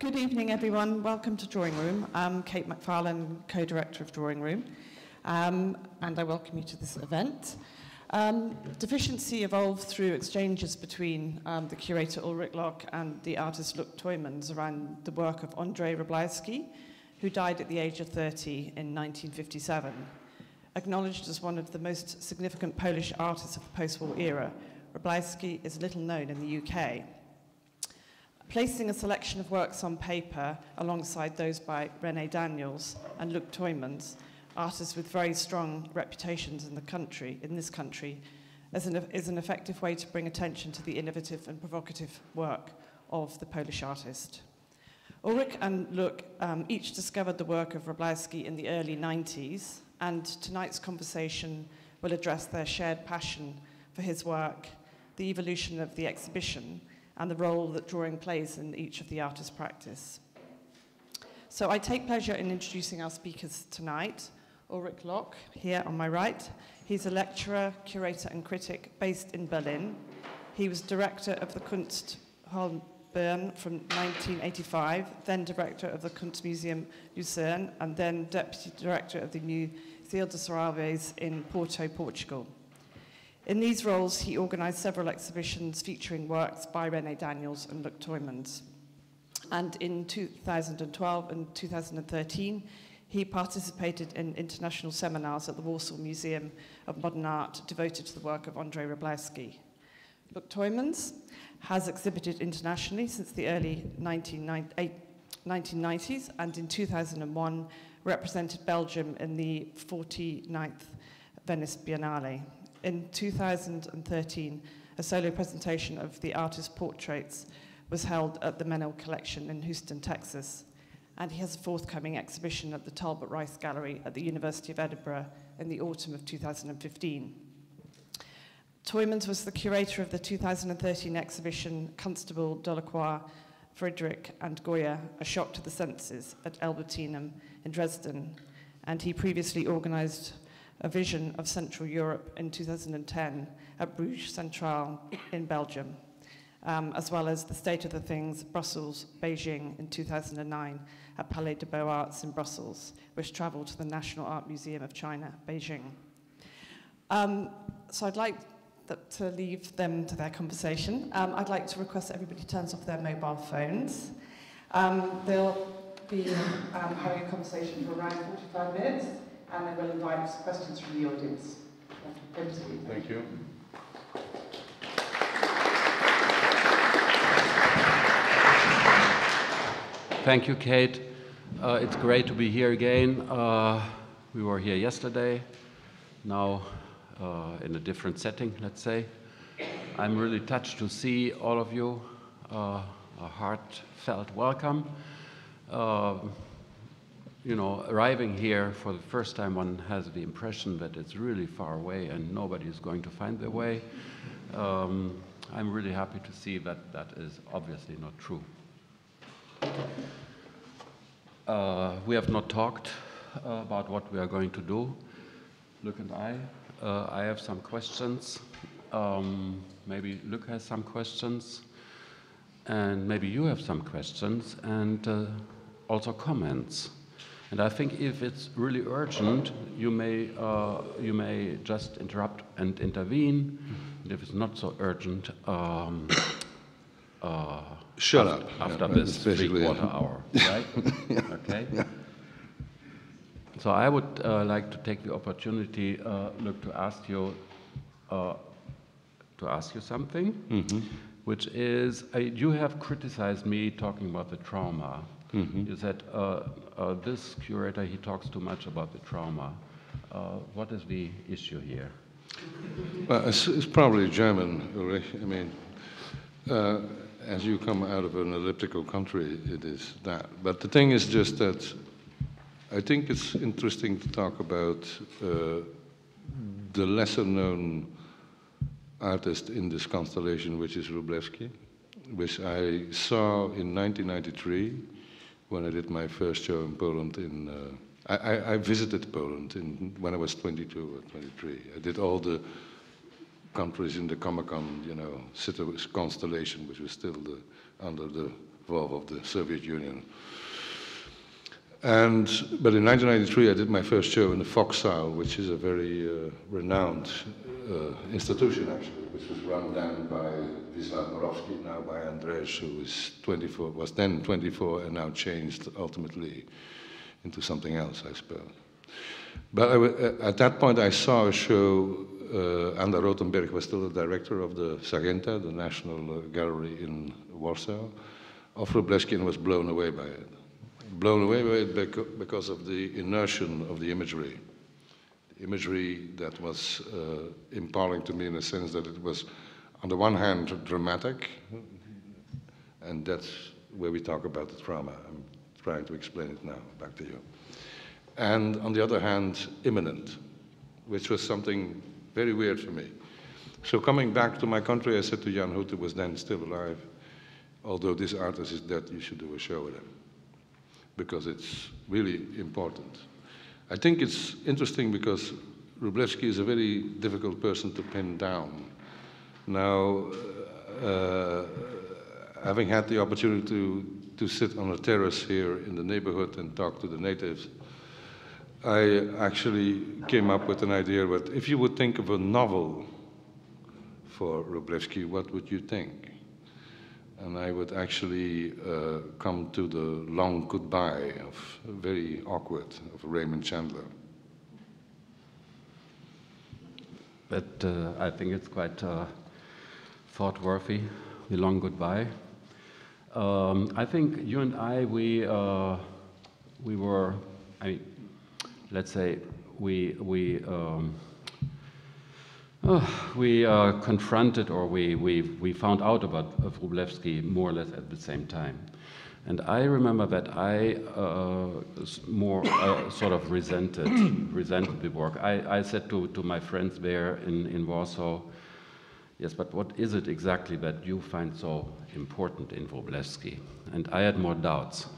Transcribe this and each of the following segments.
Good evening, everyone. Welcome to Drawing Room. I'm Kate McFarlane, co-director of Drawing Room, and I welcome you to this event. Deficiency evolved through exchanges between the curator Ulrich Loock and the artist Luc Tuymans around the work of Andrzej Wróblewski, who died at the age of 30 in 1957. Acknowledged as one of the most significant Polish artists of the post-war era, Wróblewski is little known in the UK. Placing a selection of works on paper alongside those by René Daniels and Luc Tuymans, artists with very strong reputations in the country, is an effective way to bring attention to the innovative and provocative work of the Polish artist. Ulrich and Loock each discovered the work of Wróblewski in the early 90s, and tonight's conversation will address their shared passion for his work, the evolution of the exhibition, and the role that drawing plays in each of the artist's practice. So I take pleasure in introducing our speakers tonight. Ulrich Loock, here on my right. He's a lecturer, curator, and critic based in Berlin. He was director of the Kunsthalle Bern from 1985, then director of the Kunstmuseum Lucerne, and then deputy director of the Museu de Serralves in Porto, Portugal. In these roles, he organized several exhibitions featuring works by René Daniels and Luc Tuymans. And in 2012 and 2013, he participated in international seminars at the Warsaw Museum of Modern Art devoted to the work of Andrzej Wróblewski. Luc Tuymans has exhibited internationally since the early 1990s, and in 2001 represented Belgium in the 49th Venice Biennale. In 2013, a solo presentation of the artist's portraits was held at the Menil Collection in Houston, Texas, and he has a forthcoming exhibition at the Talbot Rice Gallery at the University of Edinburgh in the autumn of 2015. Tuymans was the curator of the 2013 exhibition Constable, Delacroix, Friedrich and Goya, A Shock to the Senses at Albertinum in Dresden, and he previously organized a vision of Central Europe in 2010 at Bruges Centrale in Belgium, as well as the State of the Things, Brussels, Beijing in 2009 at Palais de Beaux Arts in Brussels, which traveled to the National Art Museum of China, Beijing. So I'd like to leave them to their conversation. I'd like to request that everybody turns off their mobile phones. They'll be having a conversation for around 45 minutes. And I will invite questions from the audience. Over to you. Thank you. Thank you, Kate. It's great to be here again. We were here yesterday, now in a different setting, let's say. I'm really touched to see all of you. A heartfelt welcome. You know, arriving here for the first time, one has the impression that it's really far away and nobody is going to find their way. I'm really happy to see that that is obviously not true. We have not talked about what we are going to do. Luc and I have some questions. Maybe Luc has some questions, and maybe you have some questions, and also comments. And I think if it's really urgent, you may just interrupt and intervene. And if it's not so urgent, shut up after this three-quarter hour, right? Yeah. Okay. Yeah. So I would like to take the opportunity, Luc, to ask you something, mm-hmm. which is you have criticized me talking about the trauma. Mm-hmm. You said this curator, he talks too much about the trauma. What is the issue here? Well, it's probably German, Ulrich. I mean, as you come out of an elliptical country, it is that. But the thing is just that I think it's interesting to talk about the lesser-known artist in this constellation, which is Wróblewski, which I saw in 1993. When I did my first show in Poland, in I visited Poland when I was 22 or 23. I did all the countries in the Comic-Con, you know, constellation, which was still under the Lvov of the Soviet Union. But in 1993, I did my first show in the Foxhall, which is a very renowned institution, actually, which was run down by Wiesław Borowski, now by Andrzej, who is 24, was then 24 and now changed ultimately into something else, I suppose. But at that point, I saw a show. Anna Rothenberg was still the director of the Zachęta, the National Gallery in Warsaw. Wróblewski was blown away by it. Blown away by it because of the inertion of the imagery that was impelling to me in the sense that it was, on the one hand, dramatic, and that's where we talk about the drama. I'm trying to explain it now, back to you. And on the other hand, imminent, which was something very weird for me. So coming back to my country, I said to Jan Hut, who was then still alive, although this artist is dead, you should do a show with him, because it's really important. I think it's interesting because Wróblewski is a very difficult person to pin down. Now, having had the opportunity to sit on a terrace here in the neighborhood and talk to the natives, I actually came up with an idea that if you would think of a novel for Wróblewski, what would you think? And I would actually come to the Long Goodbye of very awkward of Raymond Chandler. But I think it's quite thought-worthy, the Long Goodbye. I think you and I, we were, I mean, let's say we confronted, or we found out about Wróblewski more or less at the same time. And I remember that I more sort of resented the work. I said to my friends there in Warsaw, yes, but what is it exactly that you find so important in Wróblewski? And I had more doubts.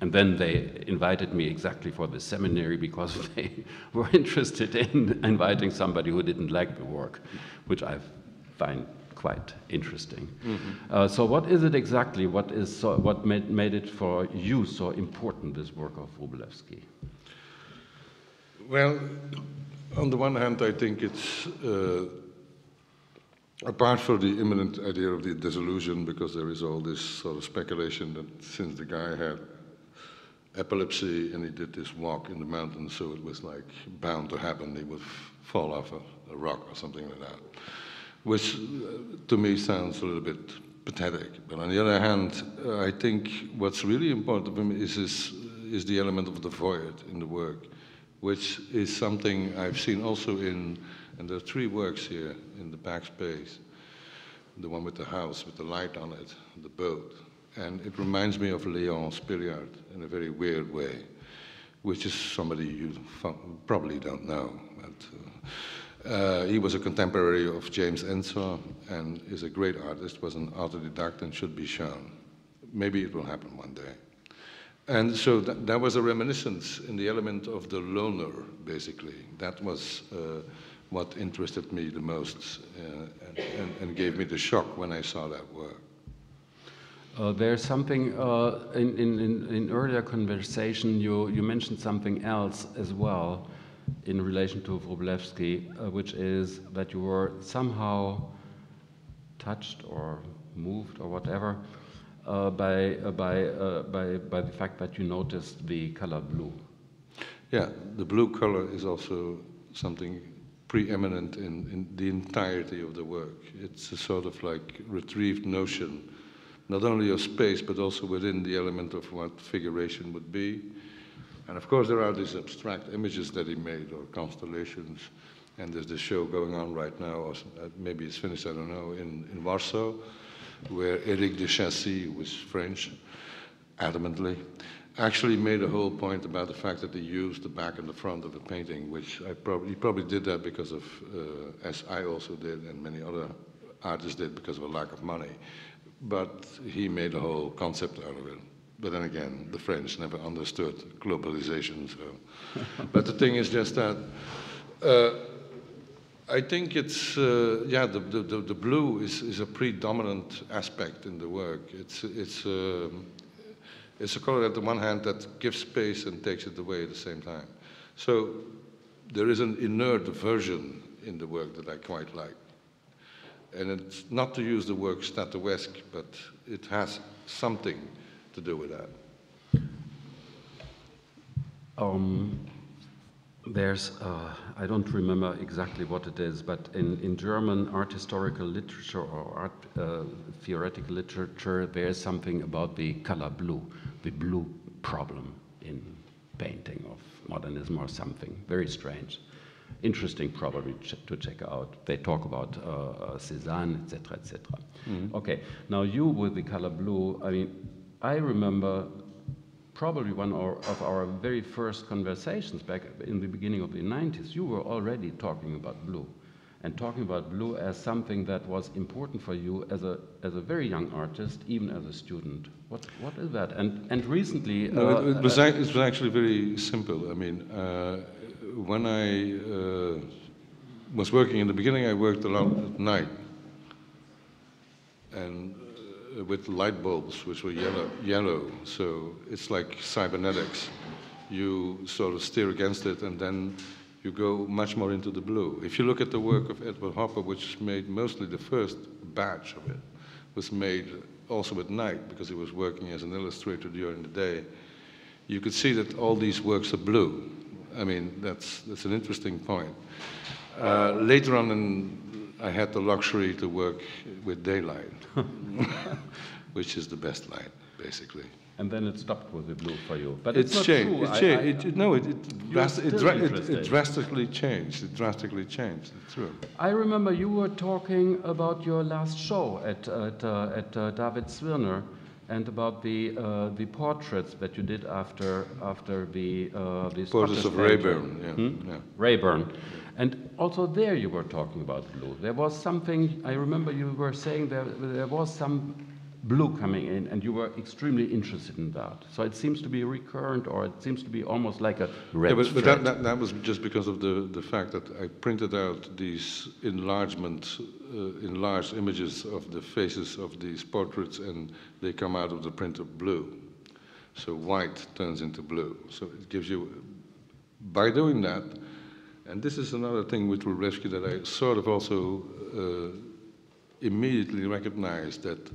And then they invited me exactly for the seminary because they were interested in inviting somebody who didn't like the work, which I find quite interesting. Mm-hmm. So what is it exactly, what made it for you so important, this work of Wróblewski? Well, on the one hand, I think it's, apart from the imminent idea of the disillusion, because there is all this sort of speculation that since the guy had epilepsy and he did this walk in the mountains, so it was like bound to happen, he would fall off a rock or something like that, which to me sounds a little bit pathetic. But on the other hand, I think what's really important for me is the element of the void in the work, which is something I've seen also in, and there are three works here in the backspace, the one with the house, with the light on it, the boat. And it reminds me of Leon Spilliaert in a very weird way, which is somebody you probably don't know. But, he was a contemporary of James Ensor and is a great artist, was an autodidact and should be shown. Maybe it will happen one day. And so that was a reminiscence in the element of the loner, basically. That was what interested me the most and gave me the shock when I saw that work. There's something in earlier conversation, you mentioned something else as well in relation to Wróblewski, which is that you were somehow touched or moved or whatever by the fact that you noticed the color blue. Yeah, the blue color is also something preeminent in the entirety of the work. It's a sort of like retrieved notion, not only of space, but also within the element of what figuration would be. And of course, there are these abstract images that he made, or constellations, and there's this show going on right now, or maybe it's finished, I don't know, in Warsaw, where Éric de Chassey, who was French, adamantly, actually made a whole point about the fact that he used the back and the front of the painting, which he probably did that because of, as I also did, and many other artists did, because of a lack of money. But he made a whole concept out of it. But then again, the French never understood globalization. So. But the thing is just that I think it's, yeah, the blue is a predominant aspect in the work. It's a color, at the one hand, that gives space and takes it away at the same time. So there is an inert version in the work that I quite like. And it's not to use the word statuesque, but it has something to do with that. There's, I don't remember exactly what it is, but in German art historical literature or art theoretical literature, there is something about the color blue, the blue problem in painting of modernism or something. Very strange. Interesting probably to check out. They talk about Cézanne, etc., etc. Mm-hmm. Okay, now you with the color blue, I mean, I remember probably one of our very first conversations back in the beginning of the 90s, you were already talking about blue and talking about blue as something that was important for you as a very young artist, even as a student. What is that? And recently... No, it was actually very simple. I mean, when I was working in the beginning, I worked a lot at night and with light bulbs which were yellow. So it's like cybernetics. You sort of steer against it and then you go much more into the blue. If you look at the work of Edward Hopper, which made mostly the first batch of it, was made also at night because he was working as an illustrator during the day, you could see that all these works are blue. I mean, that's an interesting point. Later on, I had the luxury to work with daylight, which is the best light, basically. And then it stopped with the blue for you. But it's changed. It drastically changed. It's true. I remember you were talking about your last show at David Zwirner, and about the portraits that you did after the portraits of Rayburn, yeah. Hmm? Yeah. Rayburn, and also there you were talking about blue. There was something I remember you were saying there was some blue coming in, and you were extremely interested in that. So it seems to be recurrent, or it seems to be almost like a red. Yeah, but that was just because of the fact that I printed out these enlarged images of the faces of these portraits, and they come out of the print of blue. So white turns into blue. So it gives you, by doing that, and this is another thing with Wróblewski that I sort of also immediately recognized, that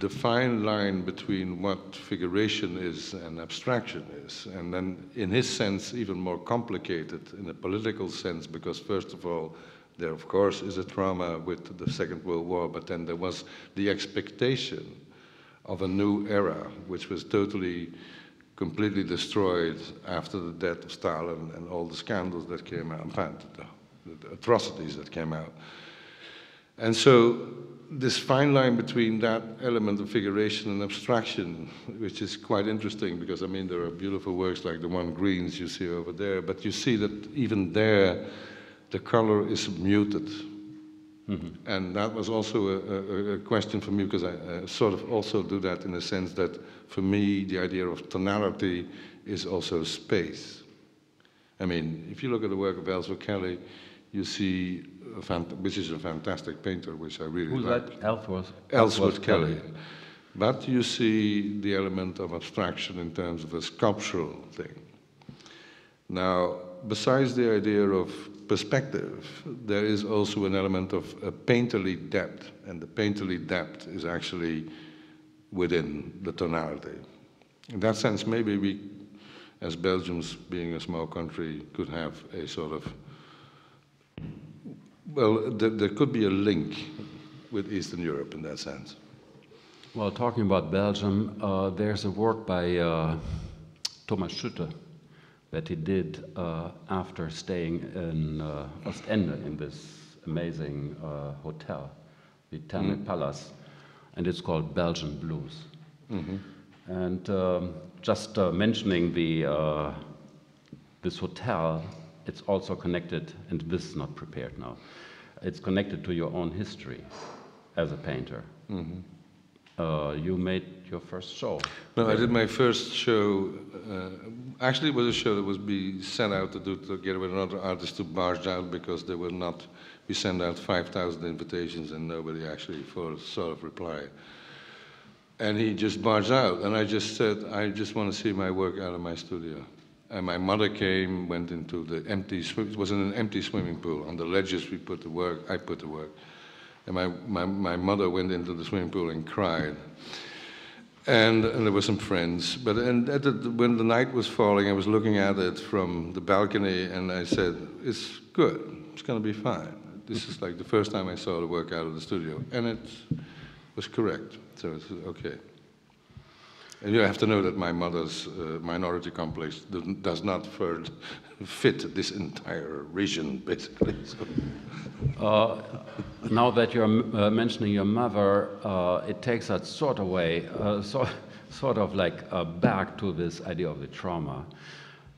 the fine line between what figuration is and abstraction is, and then in his sense even more complicated in a political sense, because first of all there of course is a trauma with the Second World War, but then there was the expectation of a new era which was completely destroyed after the death of Stalin and all the scandals that came out, the atrocities that came out. And so this fine line between that element of figuration and abstraction, which is quite interesting, because I mean there are beautiful works like the one Greens you see over there, but you see that even there the color is muted. Mm-hmm. And that was also a question for me, because I sort of also do that in the sense that for me the idea of tonality is also space. I mean, if you look at the work of Ellsworth Kelly, you see, which is a fantastic painter, which I really like. Who's that? Ellsworth Kelly. But you see the element of abstraction in terms of a sculptural thing. Now, besides the idea of perspective, there is also an element of a painterly depth, and the painterly depth is actually within the tonality. In that sense, maybe we, as Belgians, being a small country, could have a sort of... Well, there could be a link with Eastern Europe in that sense. Well, talking about Belgium, there's a work by Thomas Schütte that he did after staying in Ostende, in this amazing hotel, the Therme Palace, and it's called Belgian Blues. Mm-hmm. And just mentioning this hotel, it's also connected, and this is not prepared now, it's connected to your own history as a painter. Mm-hmm. You made your first show. No, I did my first show. Actually, it was a show that was be sent out to do together with another artist to barge out because they were not. We sent out 5,000 invitations and nobody actually replied. And he just barged out, and I just said, I just want to see my work out of my studio. And my mother came, went into the empty. It was in an empty swimming pool. On the ledges, we put the work. I put the work. And my mother went into the swimming pool and cried. And there were some friends. When the night was falling, I was looking at it from the balcony, and I said, it's good. It's going to be fine. This is like the first time I saw the work out of the studio. And it was correct. So it's OK. And you have to know that my mother's minority complex does not fit this entire region, basically. So. Now that you're mentioning your mother, it takes us sort of way, back to this idea of the trauma,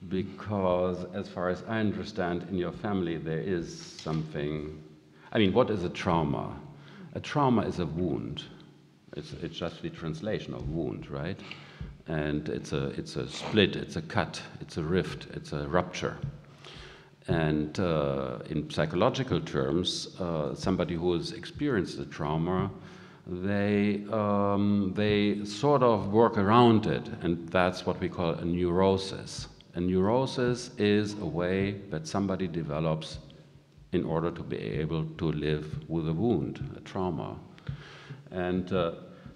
because as far as I understand, in your family there is something. I mean, what is a trauma? A trauma is a wound. It's just the translation of wound, right? And it's a split, it's a cut, it's a rift, it's a rupture. And in psychological terms, somebody who has experienced a trauma, they sort of work around it, and that's what we call a neurosis. A neurosis is a way that somebody develops in order to be able to live with a wound, a trauma. And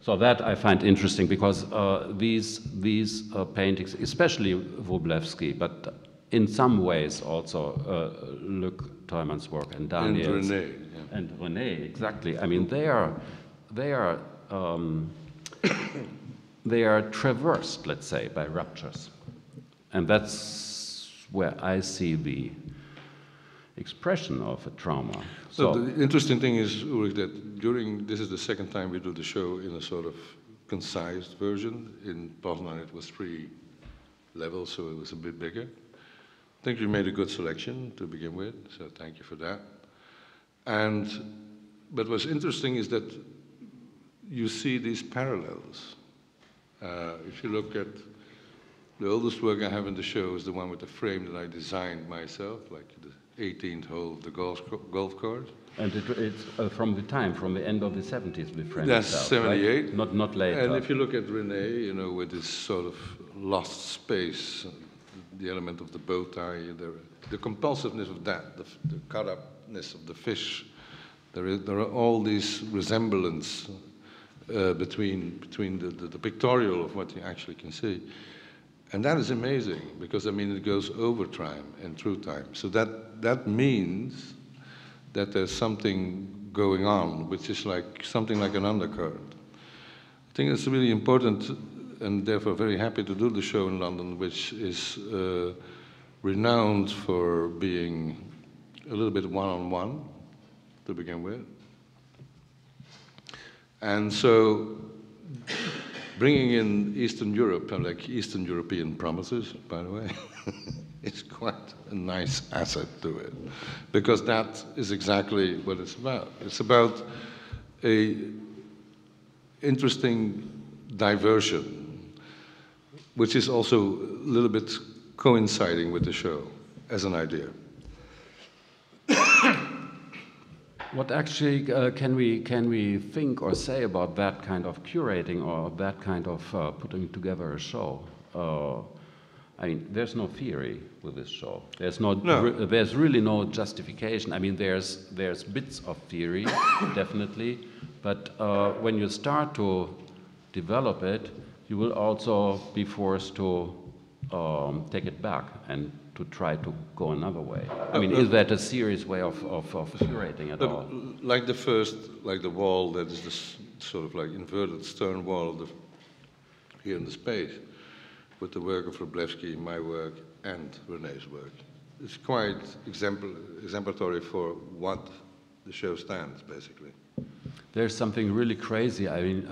so that I find interesting, because these paintings, especially Wróblewski, but in some ways also Luc Tuymans' work and Daniels. And René. Yeah. And René, exactly. I mean, they are traversed, let's say, by ruptures. And that's where I see the expression of a trauma. So the interesting thing is, Ulrich, that this is the second time we do the show in a sort of concise version. In Poznan it was 3 levels, so it was a bit bigger. I think you made a good selection to begin with, so thank you for that. But what's interesting is that you see these parallels. If you look at the oldest work I have in the show is the one with the frame that I designed myself, like the 18th hole of the golf course. And it's from the time, from the end of the 70s, the frame. That's itself, 78. Right? Not later. And if you look at René, you know, with this sort of lost space, the element of the bow tie, the compulsiveness of that, the cut-upness of the fish, there are all these resemblances between the pictorial of what you actually can see. And that is amazing, because, I mean, it goes over time and through time. So that means that there's something going on, which is like something like an undercurrent. I think it's really important, and therefore very happy to do the show in London, which is renowned for being a little bit one-on-one to begin with. And so bringing in Eastern Europe, like Eastern European promises, by the way, it's quite a nice asset to it, because that is exactly what it's about. It's about an interesting diversion, which is also a little bit coinciding with the show as an idea. What actually can we think or say about that kind of curating or that kind of putting together a show? I mean, there's no theory with this show. There's really no justification. I mean, there's bits of theory, definitely, but when you start to develop it, you will also be forced to take it back and to try to go another way. I mean, is that a serious way of curating at all? Like the first, like the wall that is this sort of like inverted stone wall here in the space, with the work of Wróblewski, my work, and René's work. It's quite exemplatory for what the show stands, basically. There's something really crazy. I mean,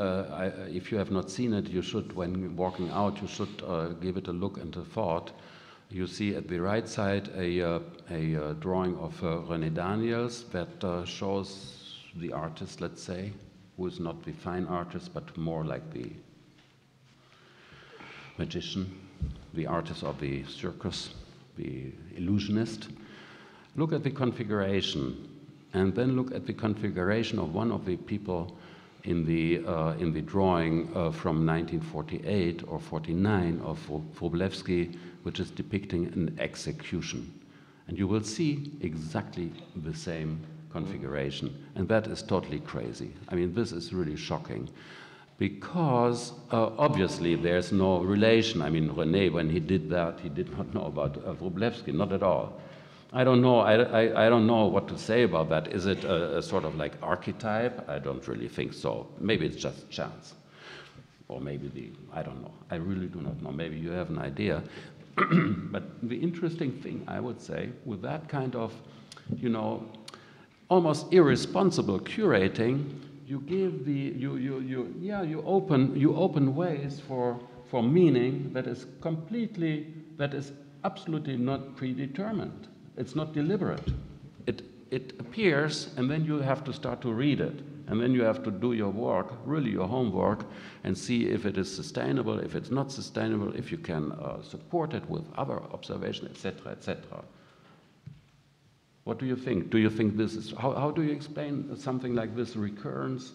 if you have not seen it, you should, when walking out, you should give it a look and a thought. You see at the right side a drawing of René Daniels that shows the artist, let's say, who is not the fine artist, but more like the magician, the artist of the circus, the illusionist. Look at the configuration, and then look at the configuration of one of the people in the drawing from 1948 or 49 of Wróblewski, which is depicting an execution. And you will see exactly the same configuration. And that is totally crazy. I mean, this is really shocking. Because obviously there's no relation. I mean, René, when he did that, he did not know about Wróblewski, not at all. I don't know. I don't know what to say about that. Is it a sort of like archetype? I don't really think so. Maybe it's just chance, or maybe I don't know. I really do not know. Maybe you have an idea. But the interesting thing, I would say, with that kind of, you know, almost irresponsible curating, you give the you open ways for meaning that is completely absolutely not predetermined. It's not deliberate. It appears, and then you have to start to read it. And then you have to do your work, really your homework, and see if it is sustainable, if it's not sustainable, if you can support it with other observation, etc., etc. What do you think? Do you think this is... How do you explain something like this recurrence?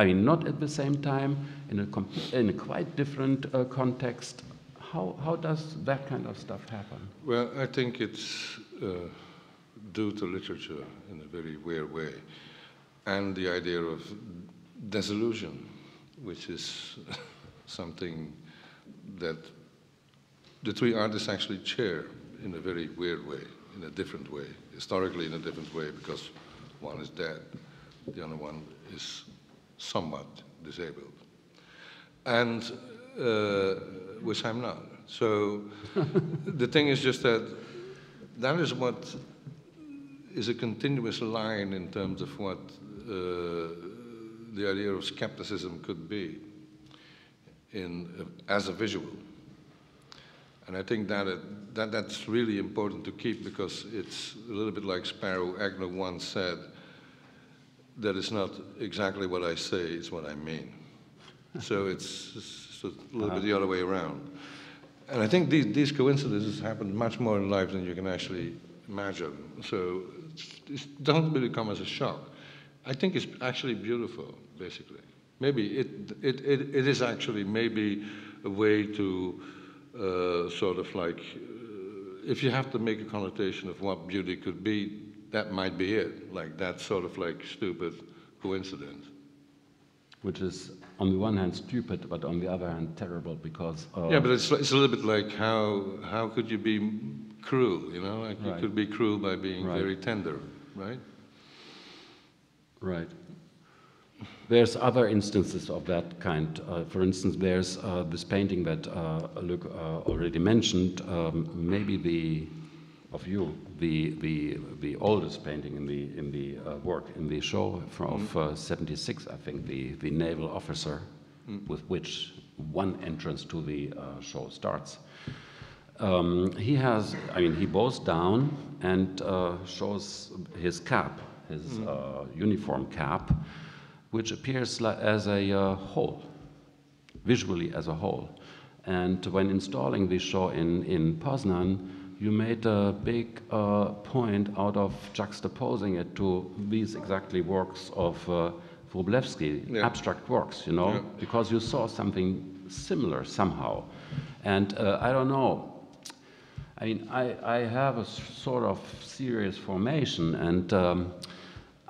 I mean, not at the same time, in a quite different context. How does that kind of stuff happen? Well, I think it's due to literature in a very weird way, and the idea of disillusion, which is something that the three artists actually share in a very weird way, in a different way, historically in a different way, because one is dead, the other one is somewhat disabled, and which I'm not. So the thing is just that is what is a continuous line in terms of what the idea of skepticism could be as a visual. And I think that that's really important to keep, because it's a little bit like Sparrow Agnew once said, that it's not exactly what I say, it's what I mean. So it's a little bit the other way around. And I think these coincidences happen much more in life than you can actually imagine. So it doesn't really come as a shock. I think it's actually beautiful, basically. Maybe it is actually maybe a way to sort of like, if you have to make a connotation of what beauty could be, that might be it. Like that sort of like stupid coincidence. Which is, on the one hand, stupid, but on the other hand, terrible, because... yeah, but it's a little bit like how could you be cruel, you know? Like right. You could be cruel by being right. Very tender, right? Right. There's other instances of that kind. For instance, there's this painting that Luc already mentioned, maybe the oldest painting in the work in the show from '76, I think, the naval officer with which one entrance to the show starts. He has, I mean, he bows down and shows his cap, his uniform cap, which appears as a whole, visually as a whole. And when installing the show in Poznan, you made a big point out of juxtaposing it to these exactly works of Wróblewski, yeah. Abstract works, you know, yeah. Because you saw something similar somehow. And I don't know, I mean, I have a sort of serious formation, and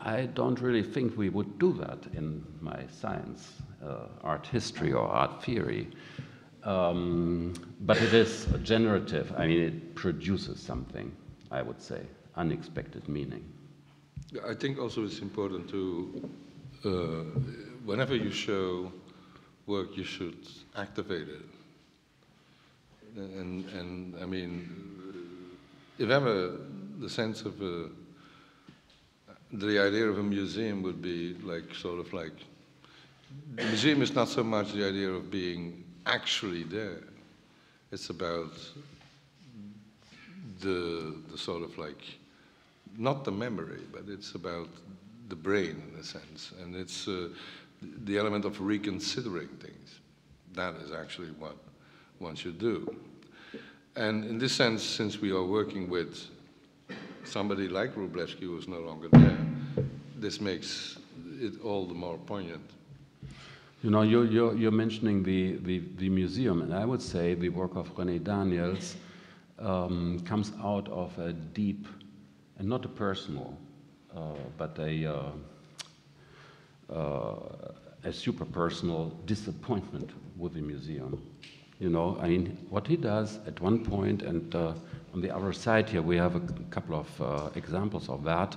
I don't really think we would do that in my science, art history or art theory. But it is generative. I mean, it produces something, I would say, unexpected meaning. I think also it's important to, whenever you show work, you should activate it. And I mean, if ever the sense of the idea of a museum would be like sort of like, the museum is not so much the idea of being actually there. It's about the sort of like, not the memory, but it's about the brain in a sense. And it's the element of reconsidering things. That is actually what one should do. And in this sense, since we are working with somebody like Wróblewski, who is no longer there, this makes it all the more poignant. You know, you're mentioning the museum, and I would say the work of René Daniels comes out of a deep, and not a personal, but a super personal disappointment with the museum. You know, I mean, what he does at one point, and on the other side here we have a couple of examples of that.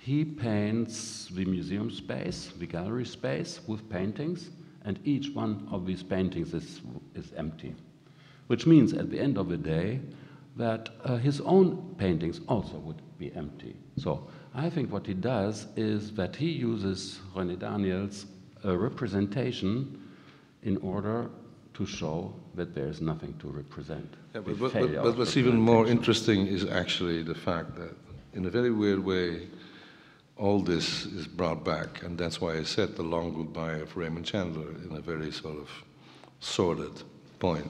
He paints the museum space, the gallery space, with paintings, and each one of these paintings is empty. Which means, at the end of the day, that his own paintings also would be empty. So I think what he does is that he uses René Daniels' representation in order to show that there is nothing to represent. Yeah, but what's even more interesting is actually the fact that, in a very weird way, all this is brought back, and that's why I said the long goodbye of Raymond Chandler in a very sort of sordid point.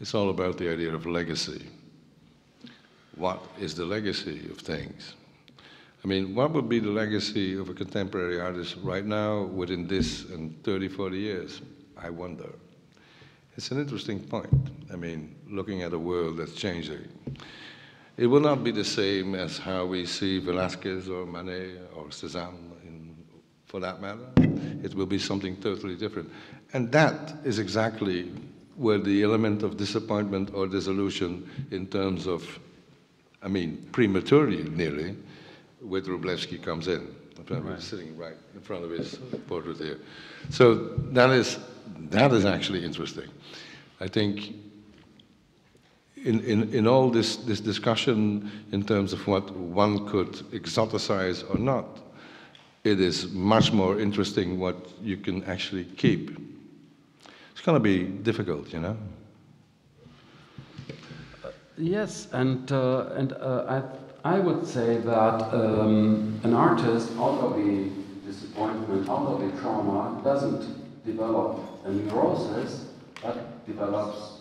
It's all about the idea of legacy. What is the legacy of things? I mean, what would be the legacy of a contemporary artist right now within this and 30, 40 years? I wonder. It's an interesting point. I mean, looking at a world that's changing. It will not be the same as how we see Velázquez or Manet or Cézanne, for that matter. It will be something totally different. And that is exactly where the element of disappointment or disillusion in terms of, I mean, prematurely nearly, with Wróblewski comes in. I'm sitting right in front of his portrait here. So that is actually interesting. I think in all this discussion in terms of what one could exoticize or not, it is much more interesting what you can actually keep. It's going to be difficult, you know? Yes, and I would say that an artist, out of the disappointment, out of the trauma, doesn't develop a neurosis, but develops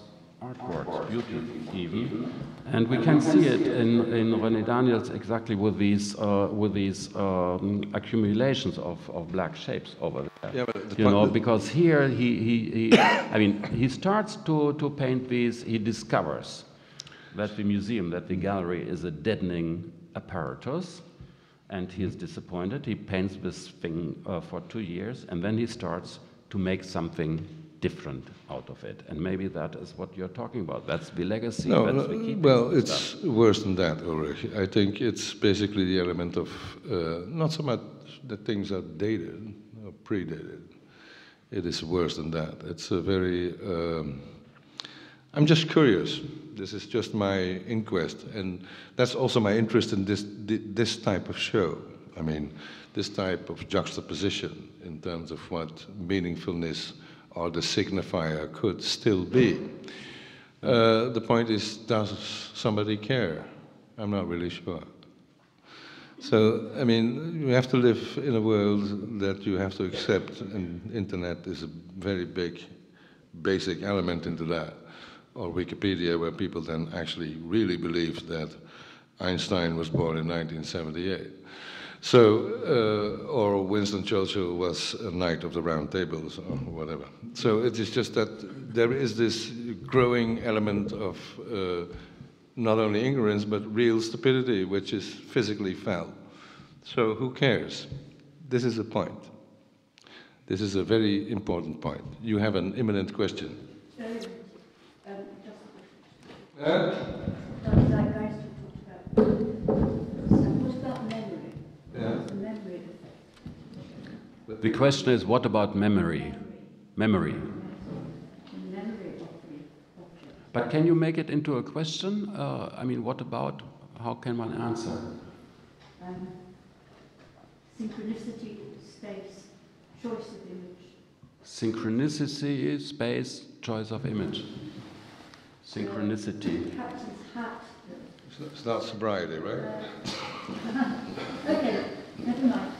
artworks, beauty even. And we can see it in René Daniels exactly with these accumulations of black shapes over there. Yeah, but you know, because here he I mean, he starts to paint these, he discovers that the museum, that the gallery is a deadening apparatus, and he is disappointed. He paints this thing for 2 years, and then he starts to make something different out of it. And maybe that is what you're talking about. That's the legacy. No, that's the key. Well, it's worse than that, Ulrich. I think it's basically the element of not so much that things are dated or predated. It is worse than that. It's a very... I'm just curious. This is just my inquest, and that's also my interest in this type of show. I mean, this type of juxtaposition in terms of what meaningfulness or the signifier could still be. The point is, does somebody care? I'm not really sure. So, I mean, you have to live in a world that you have to accept, and internet is a very big, basic element into that. Or Wikipedia, where people then actually really believe that Einstein was born in 1978. So, or Winston Churchill was a knight of the round tables, or whatever. So it is just that there is this growing element of not only ignorance, but real stupidity, which is physically felt. So who cares? This is a point. This is a very important point. You have an imminent question. Zeitgeist you talked about. What about memory? Yeah. The memory effect. The question is, what about memory? Memory. Memory of the object. But can you make it into a question? I mean, what about? How can one answer? Synchronicity, space, choice of image. Synchronicity, space, choice of image. Synchronicity. Captain's hat. It's not sobriety, right? Okay, never mind.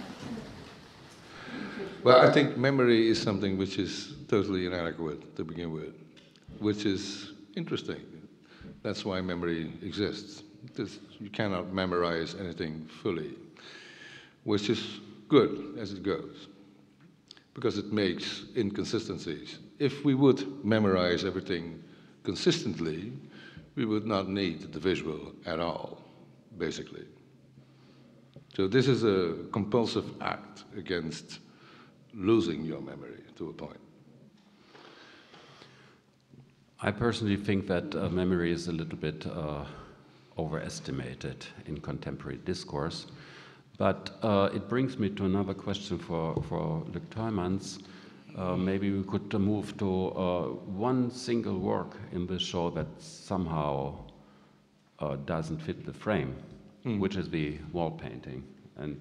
Well, I think memory is something which is totally inadequate to begin with, which is interesting. That's why memory exists. You cannot memorize anything fully, which is good as it goes, because it makes inconsistencies. If we would memorize everything consistently, we would not need the visual at all, basically. So this is a compulsive act against losing your memory to a point. I personally think that memory is a little bit overestimated in contemporary discourse. But it brings me to another question for Luc Tuymans. Maybe we could move to one single work in this show that somehow doesn't fit the frame, which is the wall painting. And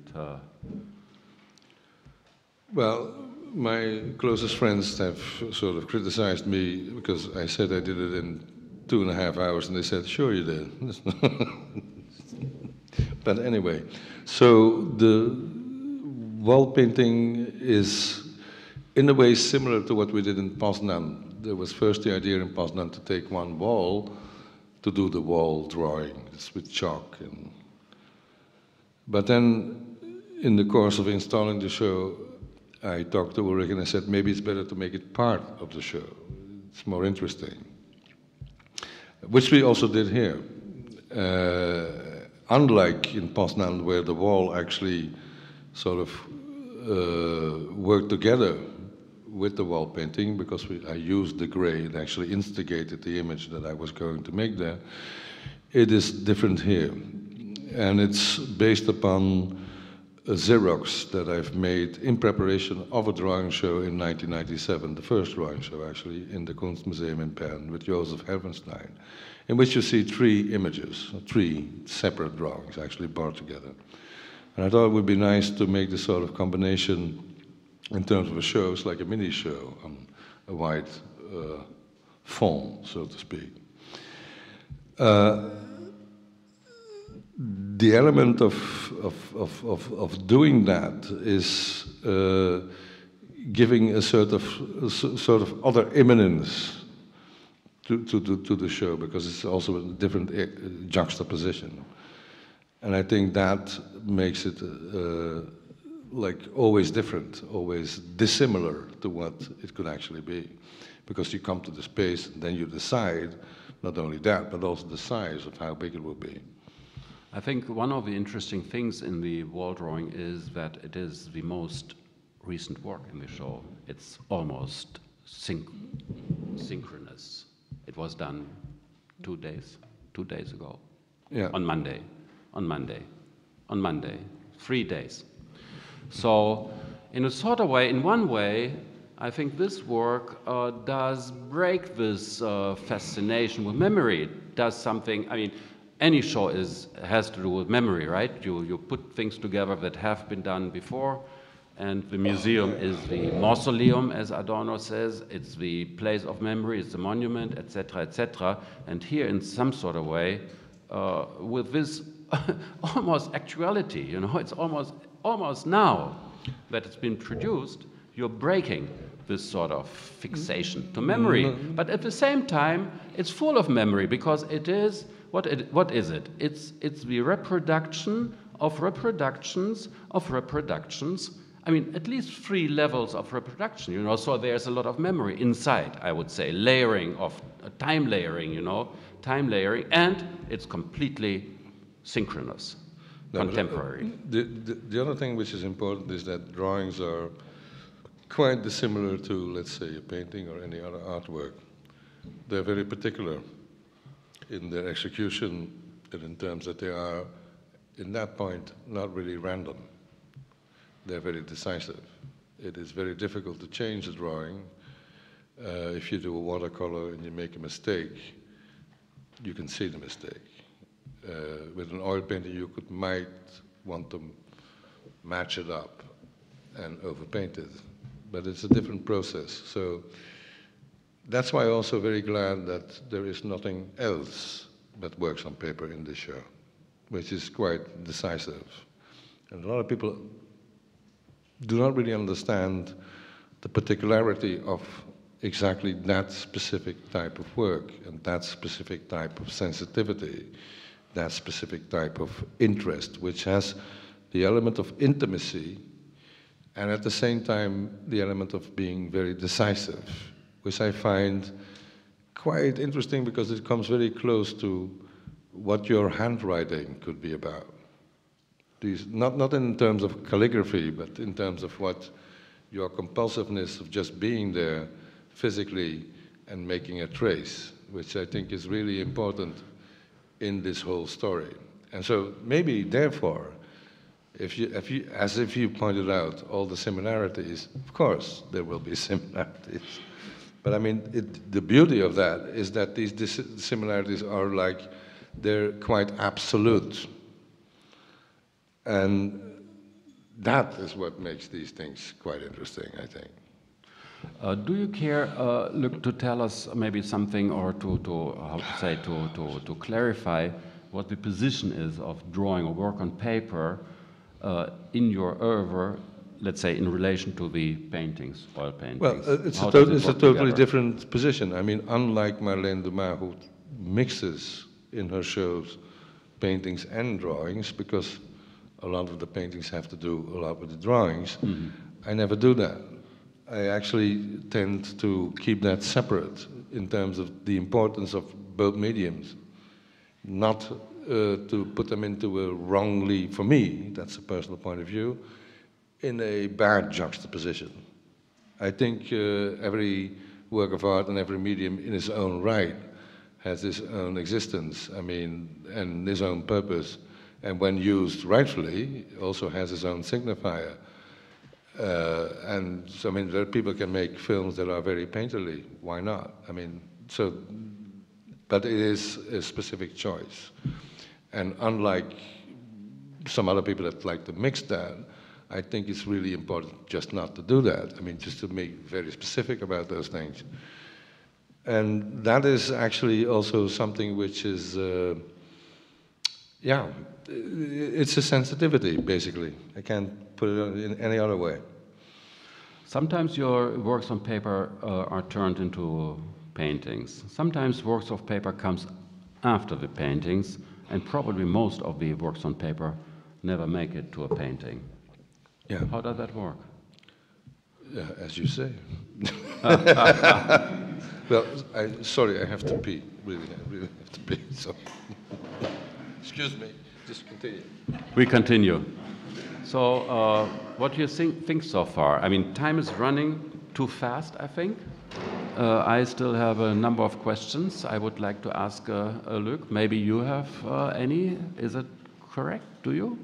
well, my closest friends have sort of criticized me because I said I did it in 2.5 hours, and they said, "Sure, you did." But anyway, so the wall painting is in a way similar to what we did in Poznan. There was first the idea in Poznan to take one wall to do the wall drawing. It's with chalk. But then in the course of installing the show, I talked to Ulrich and I said, maybe it's better to make it part of the show. It's more interesting. Which we also did here. Unlike in Poznan, where the wall actually sort of worked together with the wall painting, because I used the gray and actually instigated the image that I was going to make there, it is different here. And it's based upon a Xerox that I've made in preparation of a drawing show in 1997, the first drawing show actually, in the Kunstmuseum in Bern with Joseph Herbenstein, in which you see three images, three separate drawings actually brought together. And I thought it would be nice to make this sort of combination in terms of a show. It's like a mini show on a wide font, so to speak. The element of doing that is giving a sort of other imminence to the show, because it's also a different juxtaposition. And I think that makes it like always different, always dissimilar to what it could actually be. Because you come to the space and then you decide not only that, but also the size of how big it will be. I think one of the interesting things in the wall drawing is that it is the most recent work in the show. It's almost synchronous. It was done two days ago. Yeah. On Monday, 3 days. So in a sort of way, in one way, I think this work does break this fascination with memory. It does something, I mean, any show has to do with memory, right? You put things together that have been done before, and the museum is the mausoleum, as Adorno says. It's the place of memory, it's a monument, etc., etc. And here, in some sort of way, with this almost actuality, you know, it's almost now that it's been produced, you're breaking this sort of fixation to memory. But at the same time, it's full of memory, because it is, what is it? It's the reproduction of reproductions of reproductions. I mean, at least 3 levels of reproduction, you know, so there's a lot of memory inside, I would say, layering of, time layering, you know, time layering, and it's completely synchronous, contemporary. The other thing which is important is that drawings are quite dissimilar to, let's say, a painting or any other artwork. They're very particular in their execution and in terms that they are, in that point, not really random. They're very decisive. It is very difficult to change the drawing. If you do a watercolor and you make a mistake, you can see the mistake. With an oil painting, you might want to match it up and overpaint it, but it's a different process. So that's why I'm also very glad that there is nothing else but works on paper in this show, which is quite decisive. And a lot of people do not really understand the particularity of exactly that specific type of work and that specific type of sensitivity, that specific type of interest, which has the element of intimacy and at the same time the element of being very decisive, which I find quite interesting because it comes very close to what your handwriting could be about. These, not in terms of calligraphy, but in terms of what your compulsiveness of just being there physically and making a trace, which I think is really important in this whole story. And so maybe, therefore, as if you pointed out all the similarities, of course there will be similarities. But I mean, the beauty of that is that these similarities are like, they're quite absolute. And that is what makes these things quite interesting, I think. Do you care, Luc, to tell us maybe something, or to clarify what the position is of drawing or work on paper in your oeuvre, let's say, in relation to the paintings, oil paintings? Well, it's a totally different position. I mean, unlike Marlene Dumas, who mixes in her shows paintings and drawings, because a lot of the paintings have to do a lot with the drawings, mm-hmm. I never do that. I actually tend to keep that separate in terms of the importance of both mediums, not to put them into a wrongly, for me, that's a personal point of view, in a bad juxtaposition. I think every work of art and every medium in its own right has its own existence, I mean, and its own purpose, and when used rightfully, also has its own signifier. And so, I mean, there people can make films that are very painterly. Why not? I mean, so, but it is a specific choice. And unlike some other people that like to mix that, I think it's really important just not to do that. I mean, just to make very specific about those things. And that is actually also something which is, yeah, it's a sensitivity, basically. I can't put it in any other way. Sometimes your works on paper are turned into paintings. Sometimes works of paper comes after the paintings, and probably most of the works on paper never make it to a painting. Yeah. How does that work? Yeah, as you say. Well, sorry, I have to pee. Really, I really have to pee. So. Excuse me. Just continue. We continue. So, what do you think so far? I mean, time is running too fast, I think. I still have a number of questions I would like to ask Luc. Maybe you have any? Is it correct? Do you?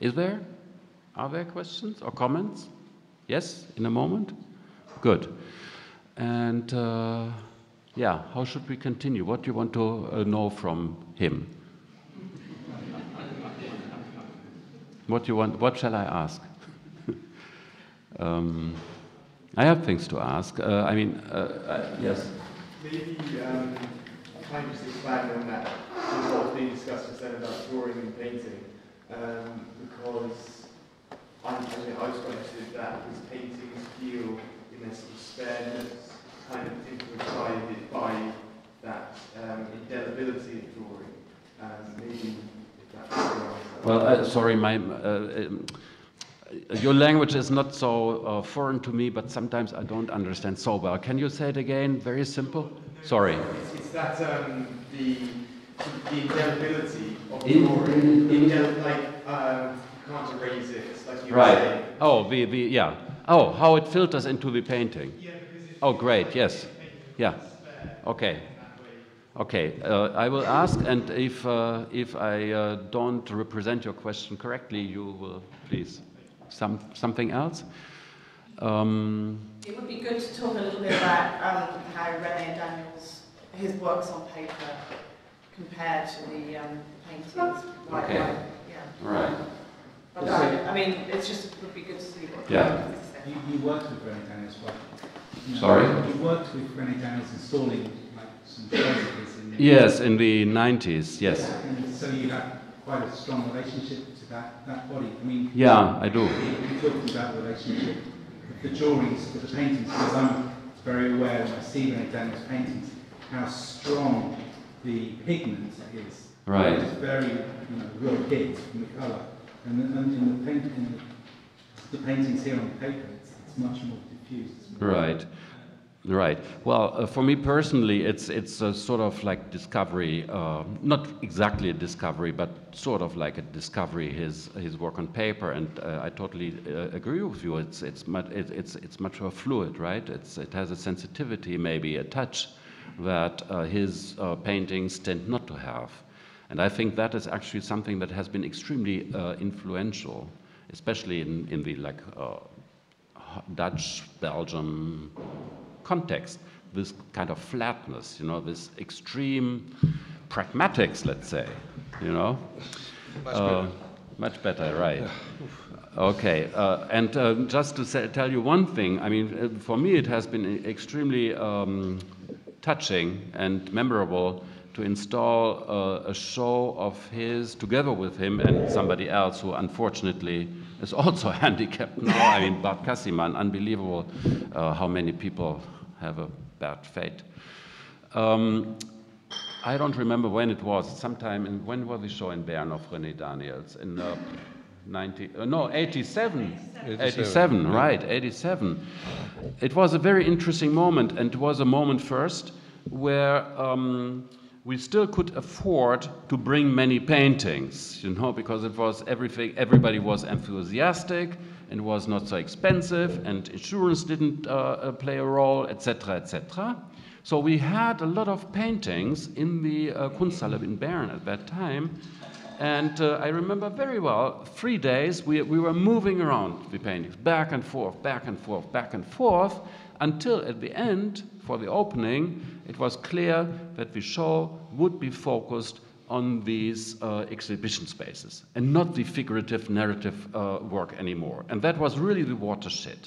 Is there? Are there questions or comments? Yes, in a moment? Good. And, yeah, how should we continue? What do you want to know from him? What do you want? What shall I ask? I have things to ask. I mean, yes. Maybe trying to just expand on that. There's a lot being discussed just then about drawing and painting, because I was quite interested in that, because paintings feel in their sort of spareness kind of influenced by that indelibility of drawing. Maybe. Well, sorry, your language is not so foreign to me, but sometimes I don't understand so well. Can you say it again? Very simple. Sorry. It's that the indelibility of the drawing. You can't erase it. It's like you right. Say. Oh, yeah. Oh, how it filters into the painting. Yeah, because it's great. Yes. Yeah. Okay. Okay, I will ask, and if I don't represent your question correctly, you will please. Something else? It would be good to talk a little bit about how René Daniels, his works on paper, compare to the paintings. Okay. Right. Yeah. All right. But yeah. I mean, it's just would be good to see what. Yeah. You worked with René Daniels. Sorry. You worked with René Daniels installing. Yes, in the 90s, yes. Yeah, so you have quite a strong relationship to that body. I mean, yeah, I do. You talked about the relationship with the drawings, with the paintings, because I'm very aware when I see René Daniels' paintings how strong the pigment is. Right. It's very, you know, real hit from the colour. And in the paintings here on the paper, it's much more diffused. Right. Right. Well, for me personally, it's a sort of like discovery, not exactly a discovery, but sort of like a discovery, his work on paper, and I totally agree with you. It's much more fluid, right? It has a sensitivity, maybe a touch, that his paintings tend not to have, and I think that is actually something that has been extremely influential, especially in the like Dutch, Belgium context, this kind of flatness, you know, this extreme pragmatics, let's say, you know, much better, right? Okay, and just to tell you one thing, I mean, for me it has been extremely touching and memorable to install a show of his together with him and somebody else who unfortunately is also handicapped now. I mean, Bart Kassiman, unbelievable how many people have a bad fate. I don't remember when it was, sometime in, when was the show in Bern of René Daniels? In 87, right, 87. It was a very interesting moment, and it was a moment first where we still could afford to bring many paintings, you know, because it was everything, everybody was enthusiastic, and was not so expensive, and insurance didn't play a role, etc., etc. So we had a lot of paintings in the Kunsthalle in Bern at that time, and I remember very well, 3 days we were moving around the paintings, back and forth, back and forth, back and forth, until at the end, for the opening, it was clear that the show would be focused on these exhibition spaces and not the figurative narrative work anymore. And that was really the watershed.